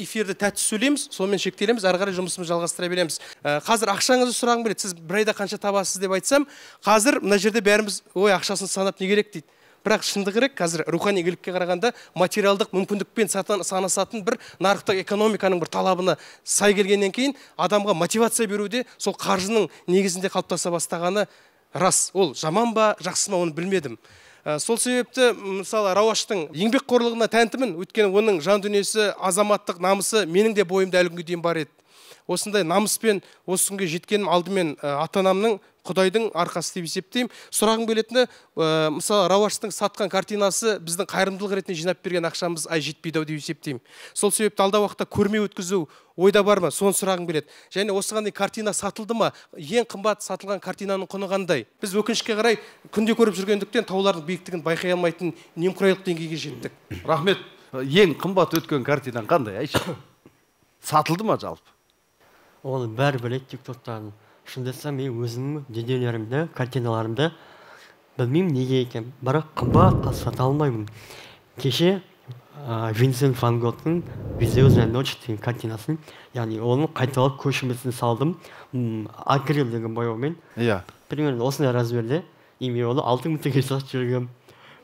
эфирді тәтті сөйлейміз, сонымен шектелеміз, әрі қарай жұмысымызды жалғастыра береміз. Қазір ақшаңызды сұрағым келеді. Сіз бір айда қанша табасыз деп айтсам, қазір мына жерде бәріміз ой ақшасын санап не керек дейді. Бірақ шынды керек, қазір рухани игілікке қарағанда материалдық мүмкіндікпен санасатын бір нарықтық экономиканың бір талабына сай келгеннен кейін адамға мотивация беруде сол қаржының негізінде қалыптаса бастағаны рас. Ол жаман ба, жақсы ма, оны білмедім. Сол себепті, мысалы, Рауаштың еңбекқорлығына тәнтімін, өйткені оның жан дүниесі, азаматтық намысы менің де бойымда әлі күнге дейін бар еді. Осындай намыспен осы күнге жеткенім алдымен ата-анамның Құдайдың арқасы деп есептеймін. Сұрағым келетіні, мысалы Рауаштың сатқан картинасы біздің қайырымдылық ретінде жинап берген ақшамыз ай жетпейді деп есептеймін. Сол себепті алда уақытта көрме өткізу ойда бар ма? Соны сұрағым келеді. Және осыған картина сатылды ма? Ең қымбат сатылған картинаның құны қандай? Біз өкінішке қарай күнде көріп жүргендіктен таулардың биіктігін байқай алмайтын немқұрайлық деңгейге жеттік. Рахмет. Ең қымбат өткен картинаң қандай? Айшы. Сатылды ма жалпы? Оны бәрі біледі тиктоктан. Шынды айтсам, мен өзімнің дүниелерімді, картиналарымды білмеймін неге екен. Бірақ қымбатқа сата алмаймын. Кеше Винсент Ван Готтың «Безеузная ночь» деген картинасын, яғни оның қайталап көшірмесін салдым. Акрил деген бояумен. Примерно осындай размерде. И мен оны 6000 теңге сатып жүргем.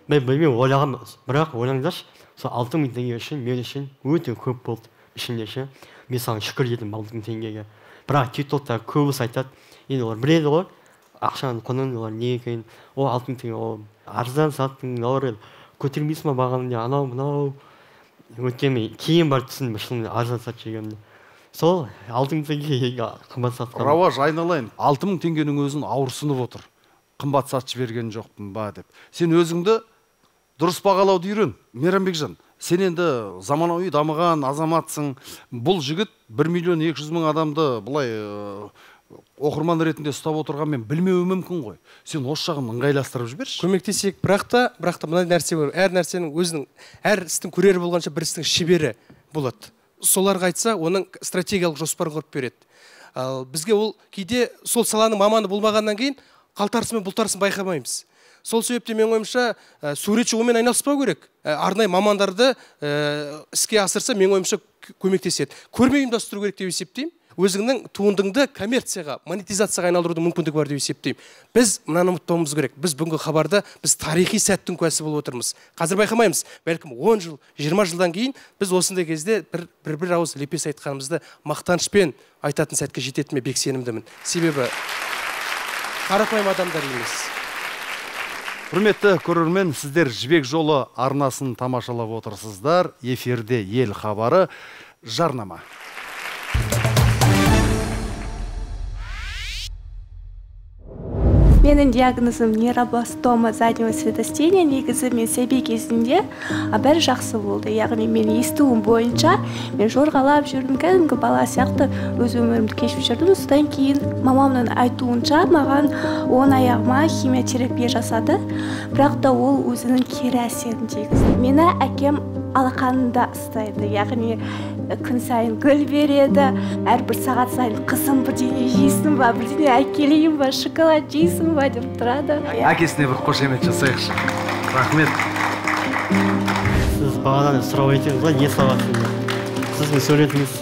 Мен білмеймін ойлағам, бірақ ойлаңдаршы, сол 6000 теңге үшін мен үшін өте көп болды. Ішінде ше, мен саған шүкір дедім 6000 теңгеге. Бірақ тиктокта көбісі айтады, енді олар біледі ғой, ақшаның құнын, олар не екенін, о 6000 теңге, ол арзан саттың, олар көтермейсің ба бағаны, анау мынау. Өткенде кейін барып түсіндім, шынымен арзан сатып жегенімді. Сол 6000 теңгеге қымбат сатқан. Рауаш, айналайын, 6000 теңгенің өзін ауырсынып отыр. Қымбат сатып жіберген жоқпын ба деп. Сен өзіңді дұрыс бағалауды үйрен. Мейрамбекжан, сен енді заманауи дамыған азаматсың. Бұл жігіт 1.200.000 адамды бұлай оқырман ретінде ұстап отырған мен білмеуі мүмкін ғой. Сен осы жағын ыңғайластырып жіберші. Көмектесек, бірақ та мына нәрсе бар. Әр нәрсенің өзінің, әр істің көрері болғанша бір істің шебері болады. Соларға айтса, оның стратегиялық жоспар құрып береді. Ал бізге ол кейде сол саланың маманы болмағаннан кейін қалтарысымен бұлтарысын байқамаймыз. Сол себепте мен ойымша, суретші омен айналыспау керек. Арнайы мамандарды іске асырса, мен ойымша көмектеседі. Көрме ұйымдастыру керек деп есептеймін. Өзіңнің туындыңды коммерцияға, монетизацияға айналдыруды мүмкіндік бар деп есептеймін. Біз мынаны ұмытпауымыз керек. Біз бүгінгі хабарда біз тарихи сәттің куәсі болып отырмыз. Қазір байқамаймыз. Бәлкім 10 жыл, 20 жылдан кейін біз осындай кезде бір ауыз лепес айтқанымызды мақтанышпен айтатын сәтке жететіме бек сенімдімін. Себебі қарапайым адамдар емес. Құрметті көрермен, сіздер Жібек жолы арнасын тамашалап отырсыздар. Эфирде ел хабары, жарнама. Менің диагнозым нейробластома заднего светостения, негізі мен сәби кезінде бәрі жақсы болды. Яғни мен естуім бойынша, мен жорғалап жүрдім, кәдімгі бала сияқты өз өмірімді кешіп жүрдім. Содан кейін мамамның айтуынша маған оң аяғыма химиотерапия жасады, бірақ та ол өзінің кері әсерін тигізді. Мені әкем алақанында ұстайды, яғни күн сайын гүл береді, әрбір сағат сайын қызым бірдеңе жейсің ба, бірдеңе әкелейін ба, шоколад жейсің ба деп тұрады. Әкесіне бір қошемет жасайықшы. Рахмет. Сіз бағадан сұрау етіңіз ба, не сауатсыз? Сіз мен сөйлетіңіз.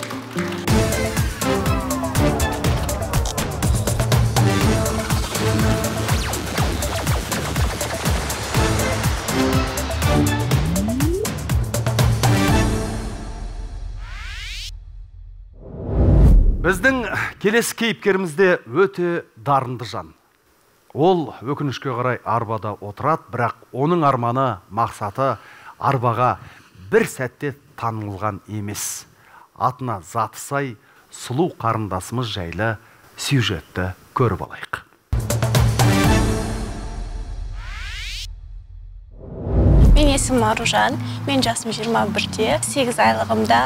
Біздің келесі кейіпкерімізде өте дарынды жан. Ол өкінішке қарай арбада отырады, бірақ оның арманы, мақсаты арбаға бір сәтте танылған емес. Атына заты сай сұлу қарындасымыз жайлы сюжетті көріп алайық. Мен есімім Аружан, мен жасым 21-де, 8 айлығымда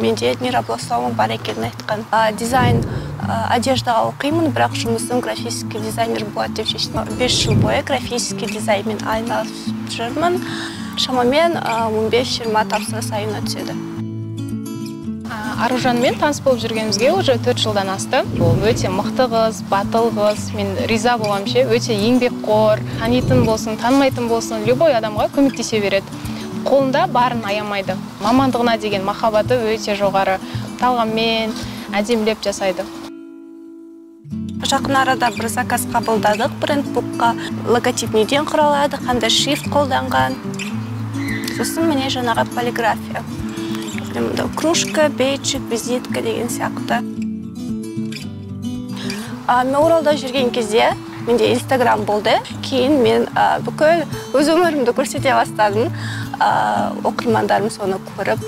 менде нейробластома бар екенін айтқан. Дизайн одеждаға оқимын, бірақ жұмысым графический дизайнер болады деп шештім. 5 жыл бойы графический дизайнмен айналысып жүрмін. Шамамен 15-20 тапсырыс айына түседі. Аружанмен таныс болып жүргенімізге уже 4 жылдан асты. Ол өте мықты қыз, батыл қыз. Мен риза боламын, өте еңбекқор, танитын болсын, танымайтын болсын, любой адамға көмектесе береді. Қолында барын аямайды. Мамандығына деген махаббаты өте жоғары. Талғаммен, әдемілеп жасайды. Жақын арада бір заказ қабылдадық, брендбукқа логотип неден құралады, қандай шрифт қолданған. Сосын міне жаңағы полиграфия. Кружка, бейджик, визитка деген сияқты. Мен Оралда жүрген кезде менде Инстаграм болды. Кейін мен бүкіл өз өмірімді көрсете бастадым. Оқырмандарым соны көріп,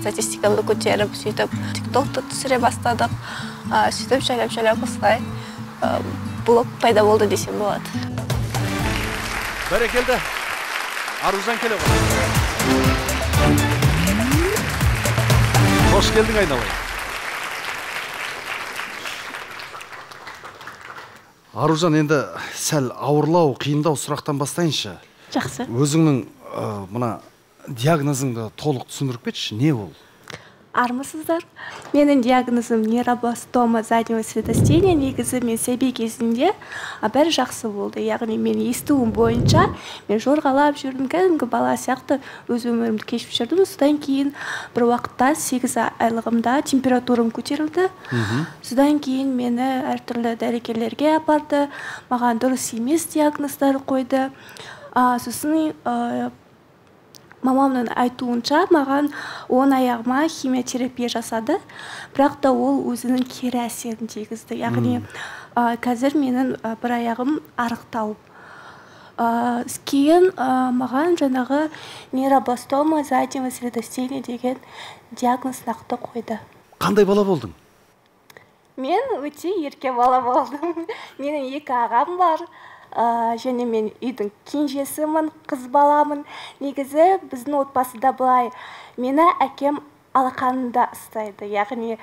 статистикамды көтеріп, сөйтіп, тиктокты түсіре бастадық. Сөйтіп, жайлап-жайлап осылай blog payda oldu desem болады. Berekeldi. Aruzdan kele var. Hoş geldin Aynalay. Аружан, енді сәл ауырлау, қиындау сұрақтан бастайыншы. Жақсы. Өзіңнің мына диагнозыңды толық түсіндіріп кетші, не ол? Армысыздар? Менің диагнозым нейробастома заднего светостения, негізі мен сәби кезінде бәрі жақсы болды. Яғни мен естуім бойынша, мен жорғалап жүрдім, кәдімгі бала сияқты өз өмірімді кешіп жүрдім. Содан кейін бір уақытта 8 айлығымда температурам көтерілді. Содан кейін мені әртүрлі дәрігерлерге апарды, маған дұрыс емес диагноздары қойды. Сосын мамамның айтуынша, маған он аяғыма химиотерапия жасады, бірақ та ол өзінің кері әсерін тигізді. Яғни, қазір менің бір аяғым арықталып. Кейін маған жаңағы нейробастома заднего светостения деген диагноз нақты қойды. Қандай бала болдың? Мен өте ерке бала болдым. Менің 2 ағам бар. Және мен үйдің кенжесімін, қыз баламын. Негізі біздің отбасыда былай, мені әкем алақанында ұстайды, яғни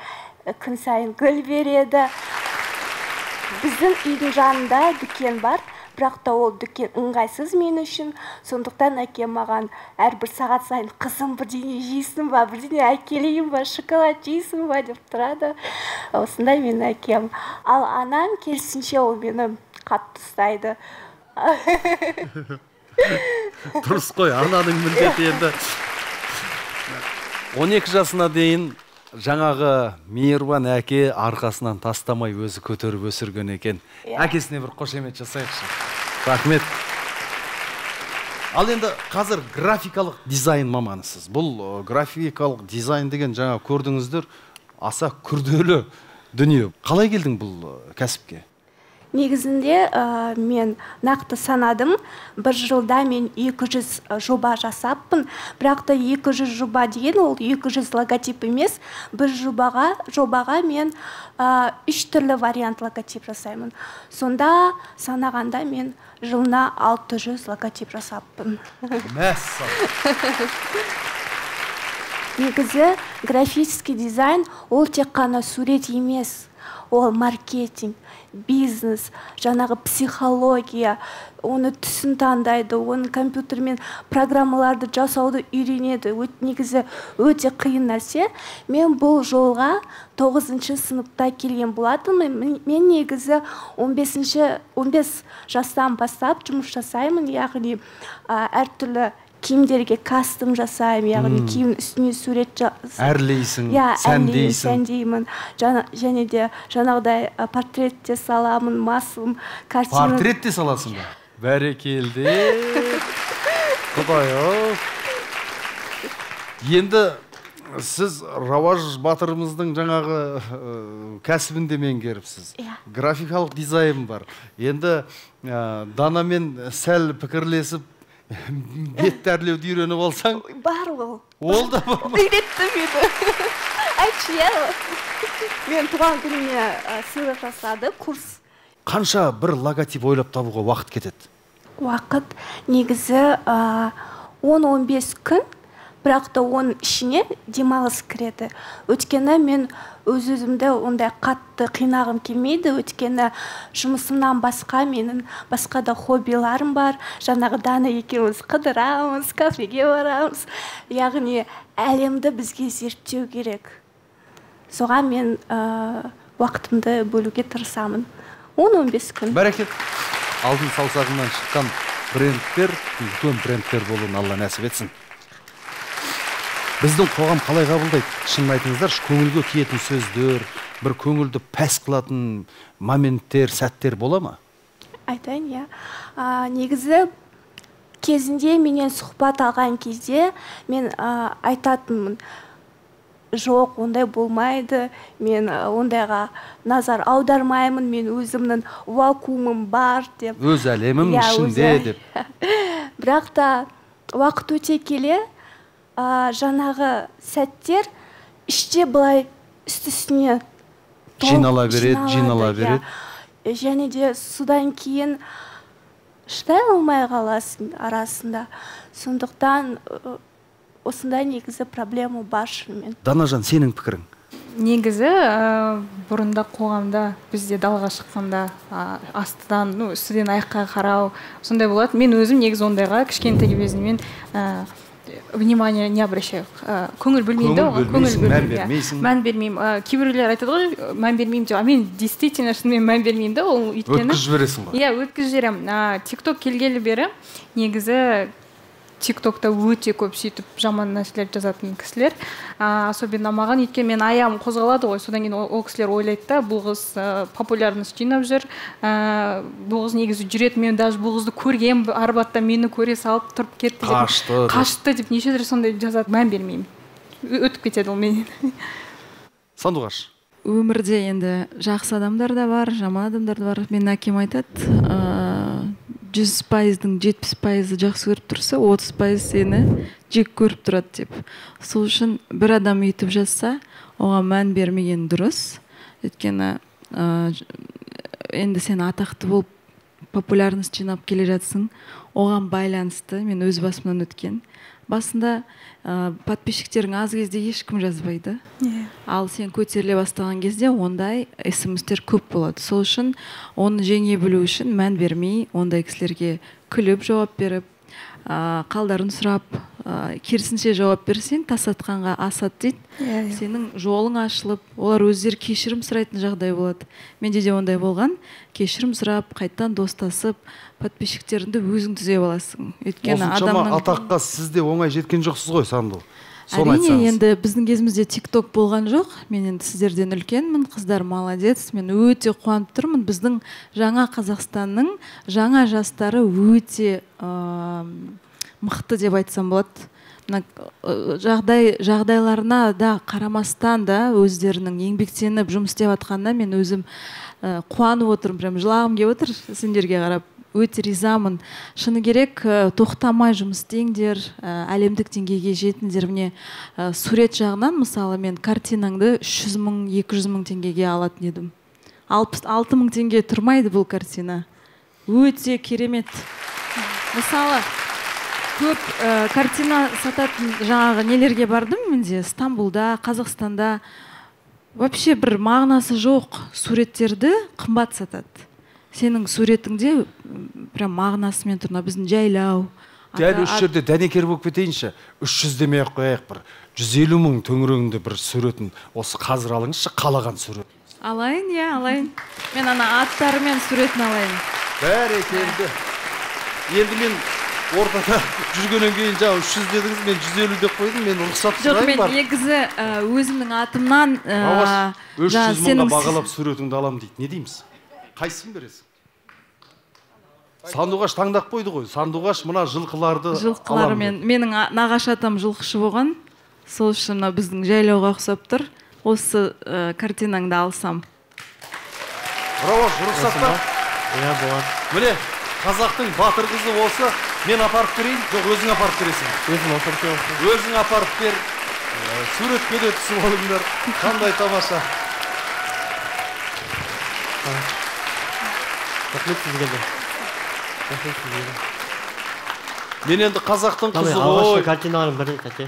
күн сайын гүл береді. Біздің үйдің жанында дүкен бар, бірақ та ол дүкен ыңғайсыз мен үшін. Сондықтан әкем маған әрбір сағат сайын қызым бірдеңе жейсің ба, бірдеңе әкелейін ба, шоколад жейсің ба деп тұрады. Осындай менің әкем. Ал анам керісінше, ол мені қатты ұстайды. Дұрыс қой, ананың міндеті енді. 12 жасына дейін жаңағы Мейірбан әке арқасынан тастамай өзі көтеріп өсірген екен. Әкесіне бір қошемет жасайықшы. Рахмет. Ал енді қазір графикалық дизайн маманысыз. Бұл графикалық дизайн деген жаңа көрдіңіздер, аса күрделі дүние. Қалай келдің бұл кәсіпке? Негізінде мен нақты санадым. Бір жылда мен 200 жоба жасаппын. Бірақ та 200 жоба деген ол 200 логотип емес. Бір жобаға мен 3 түрлі вариант логотип жасаймын. Сонда санағанда мен жылына 600 логотип жасаппын. Негізі графический дизайн ол тек қана сурет емес. Ол маркетинг, бизнес, жаңағы психология, оны түсін таңдайды, оны компьютермен программаларды жасауды үйренеді. Негізі өте қиын нәрсе. Мен бұл жолға 9-ші сыныпта келген болатынмын. Мен негізі 15 жастан бастап жұмыс жасаймын, яғни әртүрлі киімдерге кастым жасаймын, яғни киім үстіне сурет әрлейсің, сәндеймін, және де жаңағыдай портрет те саламын, масым, картинам. Портрет те саласың ба? Бәрекелді. Құдай-ау. Енді сіз Рауаж батырымыздың жаңағы кәсібінде меңгеріпсіз. Графикалық дизайн бар. Енді Данамен сәл пікірлесіп беттерлеуді үйреніп алсаң? Бар ол. Ол да бар ма? Үйретті мені. Айтшы, я. Мен туған күніне сыйлық жасады, курс. Қанша бір логотип ойлап табуға уақыт кетеді? Уақыт негізі 10-15 күн, бірақ та оның ішіне демалыс кіреді. Өткені мен өз-өзімді ондай қатты қинағым келмейді. Өткені жұмысымнан басқа менің басқа да хоббиларым бар. Жаңағы Дана екеуміз қыдырамыз, кафеге барамыз. Яғни әлемді бізге зерттеу керек. Соған мен уақытымды бөлуге тырысамын. 10-15 күн. Бәрекет. Алтын саусағынан шыққан брендтер, үлкен брендтер болуын Алла нәсіп етсін. Біздің қоғам қалай қабылдайды? Шын айтыңыздар, көңілге тиетін сөздер, бір көңілді пәс қылатын моменттер, сәттер бола ма? Айтайын, иә. Негізі, кезінде менен сұхбат алған кезде мен айтатынмын. Жоқ, ондай болмайды, мен ондайға назар аудармаймын, мен өзімнің вакуумым бар деп. Өз әлемім ішінде деп. Бірақ та уақыт өте келе, жаңағы сәттер іште былай үстісіне жинала береді. және де судан кейін шыдай алмай қаласың арасында. Сондықтан осындай негізі проблема бар шынымен. Данажан, сенің пікірің? Негізі бұрында қоғамда бізде далаға шыққанда астыдан, үстіден аяққа қарау сондай болады. Мен өзім негізі ондайға кішкентай кезімнен внимание не обращаю. Көңіл бөлмейді, мән бермеймін. Кейбіреулер айтады ғой, мән бермеймін деп. А мен действительно шынымен мән бермеймін де, ол өйткені өткізіп жібересің ғой. Иә, өткізіп жіберем. TikTok келгелі бері негізі TikTok'та өте көп сөйтіп жаман нәрселер жазатын кісілер. Особенно маған, өйткені мен аяғым қозғалады ғой, содан кейін ол кісілер ойлайды да, бұл қыз популярность жинап жүр. Бұл қыз негізі жүреді, мен даже бұл қызды көрген арбатта мені көре салып тұрып кетті деп, қашты деп неше түрлі сондай жазады. Мән бермеймін. Өтіп кетеді ол менен. Сандуғаш. Өмірде енді жақсы адамдар да бар, жаман адамдар да бар. Мен әкем айтады, 100%-дің 70%-ы жақсы көріп тұрса, 30% сені жек көріп тұрады деп. Сол үшін бір адам етіп жатса, оған мән бермеген дұрыс. Өйткені енді сен атақты болып, популярность жинап келе жатсың, оған байланысты, мен өз басымнан өткен. Басында подписчиктерің аз кезде ешкім жазбайды. Ал сен көтеріле бастаған кезде ондай есіміздер көп болады. Сол үшін оны жеңе білу үшін мән бермей, ондай кісілерге күліп жауап беріп, қалдарын сұрап, керісінше жауап берсең, тасатқанға асат дейді. Сенің жолың ашылып, олар өздері кешірім сұрайтын жағдай болады. Менде де ондай болған, кешірім сұрап, қайттан достасып, подписчиктеріңді өзің түзей аласың. Осыншама атаққа сіз де оңай жеткен жоқсыз ғой, Сандуғаш. Әрине, енді біздің кезімізде TikTok болған жоқ. Мен енді сіздерден үлкенмін, қыздар молодец. Мен өте қуанып тұрмын. Біздің жаңа Қазақстанның жаңа жастары өте мықты деп айтсам болады. Жағдайларына да қарамастан да өздерінің еңбектеніп жұмыс істеп жатқанына мен өзім қуанып отырмын. Жылағым келіп отыр сендерге қарап. Өте ризамын. Шыны керек, тоқтамай жұмыс істеңдер, әлемдік деңгейге жетіңдер. Міне, сурет жағынан, мысалы, мен картинаңды 100 000–200 000 теңгеге алатын едім. 6 000 теңге тұрмайды бұл картина. Өте керемет. Мысалы, көп картина сататын жаңағы нелерге бардым менде, Стамбулда, Қазақстанда. Вообще бір мағынасы жоқ суреттерді қымбат сатады. Сенің суретіңде мағынасымен тұрна, біздің жайлау. Дәл үш жерде дәнекер болып кетейінші, 300 демей қояйық бір, 150 000 төңіріңді бір суретін, осы қазір алыңызшы, қалаған сурет. Алайын, алайын. Мен аттарымен суретін алайын. Бәрекелді. Енді мен ортада жүргенен кейін жау 300 дедіңіз, мен 150 деп қойдым, мен ұқсат сұрайын бар. Жоқ, мен негізі өзімнің атымнан... Алаш, 300 мыңға бағалап суретіңді алам дейді. Не дейміз? Қайсын бересің? Сандуғаш таңдақ бойды ғой. Сандуғаш мына жылқыларды аламын. Менің нағаш атам жылқышы болған. Сол үшін біздің жайлауға ұқсап тұр. Осы картинаңды алсам. Браво, рұқсат па? Иә, болады. Міне, қазақтың батыр қызы осы. Мен апарып берейін, жоқ өзің апарып бересің. Өзің апарып бер. Өзің апарып бер. Суретке де түсіп алыңдар. Қандай тамаша. Мен енді қазақтың қызы ғой. Картиналарым бірін тәке.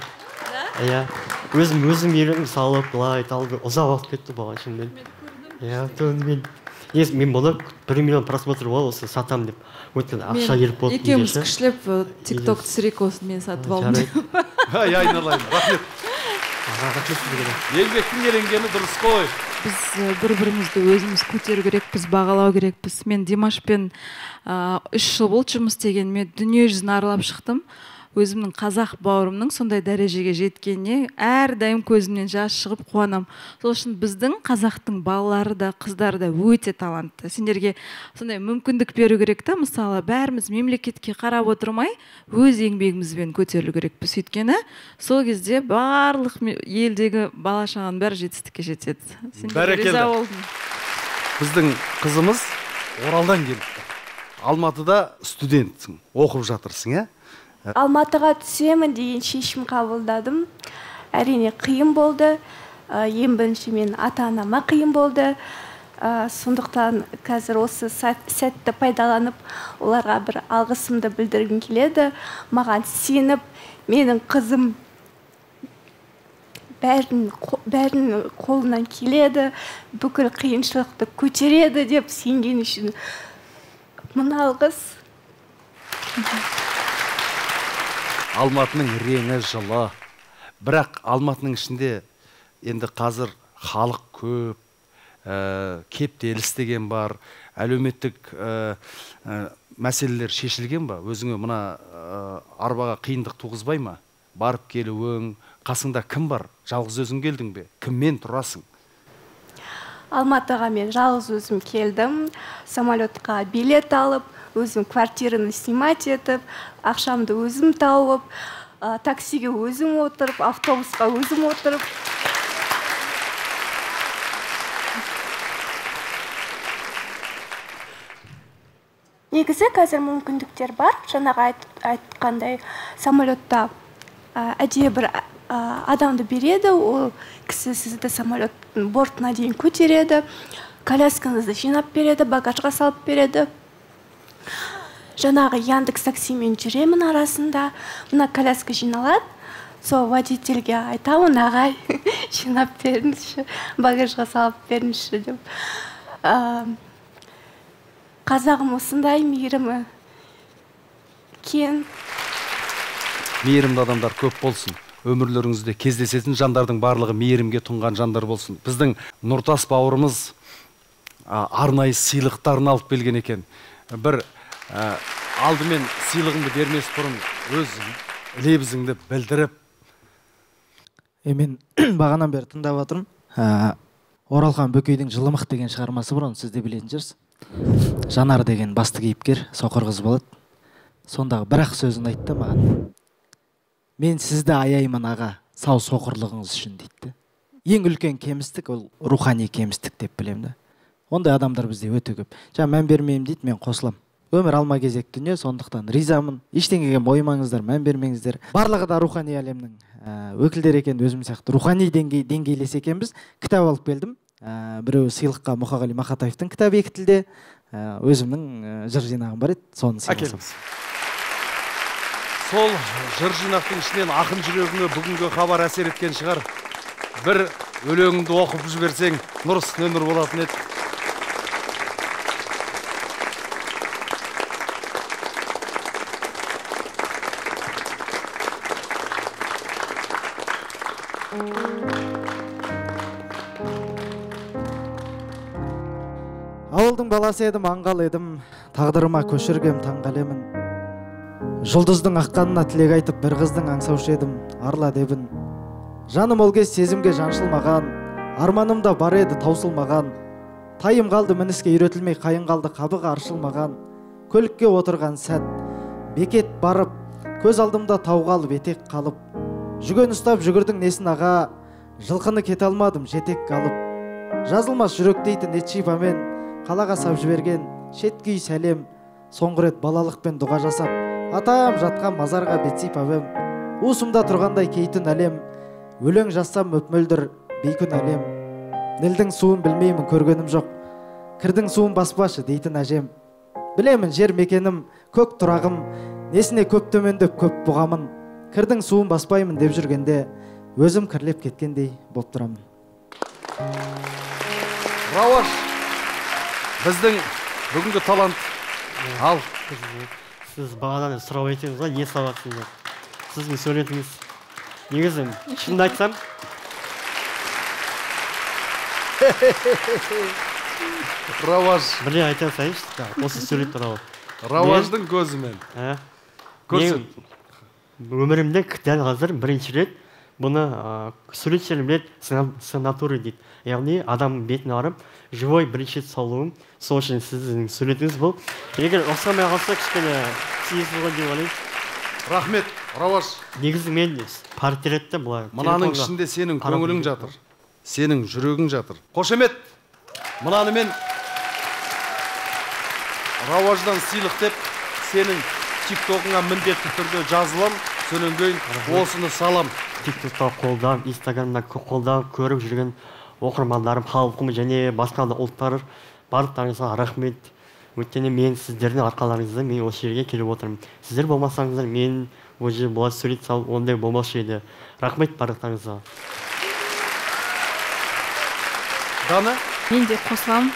Өзім елім салып, лай, талып, ұза уақыт кетті болған шынымен. Мен болар 1 миллион просмотр бол, осы сатам деп. Ақша келіп болды. Екеуміз күшіліп, TikTok түсірек осын мен сатып алдым. Ай, айналайын, рахмет. Елбектің еленгені дұрыс қой. Біз бір-бірімізді өзіміз көтеру керекпіз, бағалау керекпіз. Мен Димашпен 3 жыл болды жұмыс істегеніме дүние жүзін аралап шықтым. Өзімнің қазақ бауырымның сондай дәрежеге жеткеніне әрдайым көзімнен жас шығып қуанам. Сол үшін біздің қазақтың балалары да, қыздары да өте талантты. Сендерге сондай мүмкіндік беру керек та, мысалы, бәріміз мемлекетке қарап отырмай, өз еңбегімізбен көтерілу керекпіз. Өйткені сол кезде барлық елдегі бала-шағаның бәрі жетістікке жетеді. Сендерге риза болдым. Біздің қызымыз Оралдан келіпті. Алматыда студентсің, оқып жатырсың, Алматыға түсемін деген шешім қабылдадым. Әрине қиын болды. Ең бірінші мен ата-анама қиын болды. Сондықтан қазір осы сәтті пайдаланып, оларға бір алғысымды білдіргім келеді. Маған сеніп, менің қызым бәрін қолынан келеді, бүкіл қиыншылықты көтереді деп сенген үшін мұны алғыс. Алматының реңі жылы, бірақ Алматының ішінде енді қазір халық көп, кептеліс деген бар, әлеуметтік мәселелер шешілген ба? Өзіңе мына арбаға қиындық туғызбай ма? Барып келуің, қасыңда кім бар? Жалғыз өзің келдің бе? Кіммен тұрасың? Алматыға мен жалғыз өзім келдім. Самолетқа билет алып, өзім квартираны снимать етіп, ақшамды өзім тауып, таксиге өзім отырып, автобусқа өзім отырып. Негізі қазір мүмкіндіктер бар. Жаңағы айтқандай самолетта әдейі бір адамды береді, ол кісі сізді самолеттің бортына дейін көтереді, коляскаңызды жинап береді, багажға салып береді. Жаңағы Яндекс таксимен жүремін арасында, мына коляска жиналады, сол водительге айтамын, ағай, жинап беріңізші, багажға салып беріңізші деп. Қазағым осындай, мейірімі кең. Мейірімді адамдар көп болсын. Өмірлеріңізде кездесетін жандардың барлығы мейірімге тұнған жандар болсын. Біздің Нұртас бауырымыз арнайы сыйлықтарын алып келген екен. Бір алдымен сыйлығыңды бермес бұрын өз лебізіңді білдіріп. Мен бағанан бері тыңдап отырмын. Оралхан Бөкейдің Жылымық деген шығармасы бар, оны сіз де білетін жүрсіз. Жанар деген басты кейіпкер, соқыр қыз болады. Сондағы бірақ сөзін айтты маған. Мен сізді аяймын аға, сау соқырлығыңыз үшін дейді. Ең үлкен кемістік ол рухани кемістік деп білем да. Ондай адамдар бізде өте көп. Жа мен бермеймін дейді, мен қосылам. Өмір алма кезек дүние, сондықтан ризамын. Ештеңеге мойымаңыздар, мен бермеңіздер. Барлығы да рухани әлемнің өкілдер екен, өзім сияқты рухани деңгейлес екенбіз. Кітап алып келдім. Біреу сыйлыққа Мұқағали Мақатаевтың кітабы екітілде, өзімнің жыр жинағым бар еді, соны сыйласамыз. Сол жыр жинақтың ішінен ақын жүрегіне бүгінгі хабар әсер еткен шығар. Бір өлеңіңді оқып жіберсең, нұр үстіне нұр болатын еді. Ауылдың баласы едім, аңғал едім, тағдырыма көшіргем таңғалемін. Жұлдыздың аққанына тілек айтып, бір қыздың аңсаушы едім, арла дебін. Жаным ол кез сезімге жаншылмаған, арманымда бар еді таусылмаған. Тайым қалды мініске үйретілмей, қайын қалды қабығы аршылмаған. Көлікке отырған сәт, бекет барып, көз алдымда тауға алып, етек қалып. Жүген ұстап жүгірдің несін аға, жылқыны кете алмадым, жетек қалып. Жазылмас жүректейтін етшипамен қалаға сап жіберген шеткей сәлем, соңғы рет балалықпен дұға жасап, атам жатқан мазарға бетсейп әвем, уысымда тұрғандай кейтін әлем, өлең жазсам өпмөлдір бейкүн әлем, нілдің суын білмеймін көргенім жоқ, кірдің суын баспашы дейтін әжем, білемін жер мекенім, көк тұрағым, несіне көп төмендіп көп бұғамын, кірдің суын баспаймын деп жүргенде, өзім кірлеп кеткендей боп тұрамын. Біздің бүгінгі талант. Ал. Сіз бағадан сұрау айтыңыз, не сабақтың деп. Сіздің сөйлетіңіз. Негізім, шынын айтсам. Рауаж. Бірі айтан сайыншы, осы сөйлет туралы. Рауаждың көзімен. Көрсет. Өмірімде дәл қазір бірінші рет бұны суретшілер білет сенатуры дейді. Яғни адам бетін арып, живой бірінші салуым. Сол үшін сіздің сөйлетіңіз бұл. Егер осқамай қалса, кішкене сіз болған деп алайын. Рахмет, Рауаж. Негізі мен портретті бұлай. Мынаның ішінде сенің көңілің жатыр. Сенің жүрегің жатыр. Қошемет. Мынаны мен Рауаждан сыйлық деп сенің тиктогыңа міндетті түрде жазылам, сөйленгейін осыны салам. Тиктокта қолдам, инстаграмда қолдам, көріп жүрген оқырмандарым, халқым және басқа да ұлттар барлықтарыңызға рахмет. Өйткені мен сіздердің арқаларыңызда мен осы жерге келіп отырмын. Сіздер болмасаңыздар мен бұл жерде бола сурет салып ондай болмаушы еді. Рахмет барлықтарыңызға. Дана, мен де қосыламын.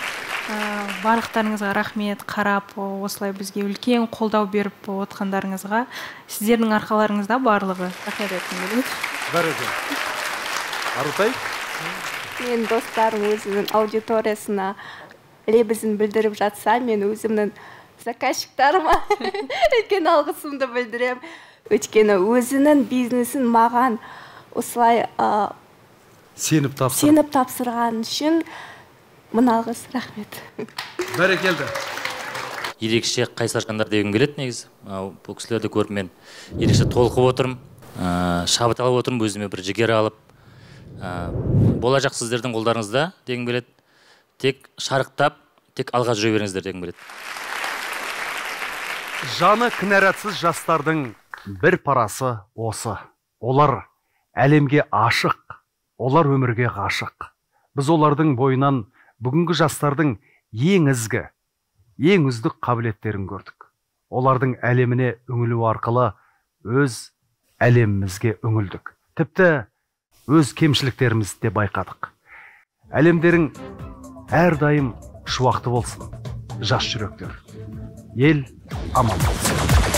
Барлықтарыңызға рахмет, қарап осылай бізге үлкен қолдау беріп отқандарыңызға, сіздердің арқаларыңызда барлығы. Рахмет айтқым келеді. Арутай, мен достарым өзінің аудиториясына лебізін білдіріп жатса, мен өзімнің заказчиктарыма үлкен алғысымды білдіремін. Өйткені өзінің бизнесін маған осылай сеніп тапсырған үшін мына алғыс, рахмет. Бәрекелді. Ерекше қайсар жандар дегім келеді негізі. Бұл кісілерді көріп мен ерекше толқып отырмын, шабыт алып отырмын, өзіме бір жігер алып. Болашақ сіздердің қолдарыңызда дегім келеді. Тек шарықтап, тек алға жүре беріңіздер дегім келеді. Жаны кінәратсыз жастардың бір парасы осы. Олар әлемге ашық, олар өмірге ғашық. Біз олардың бойынан бүгінгі жастардың ең үздік қабілеттерін көрдік. Олардың әлеміне үңілу арқылы өз әлемімізге үңілдік. Тіпті өз кемшіліктерімізді де байқадық. Әлемдерің әрдайым шуақты болсын, жас жүректер. Ел аман болсын.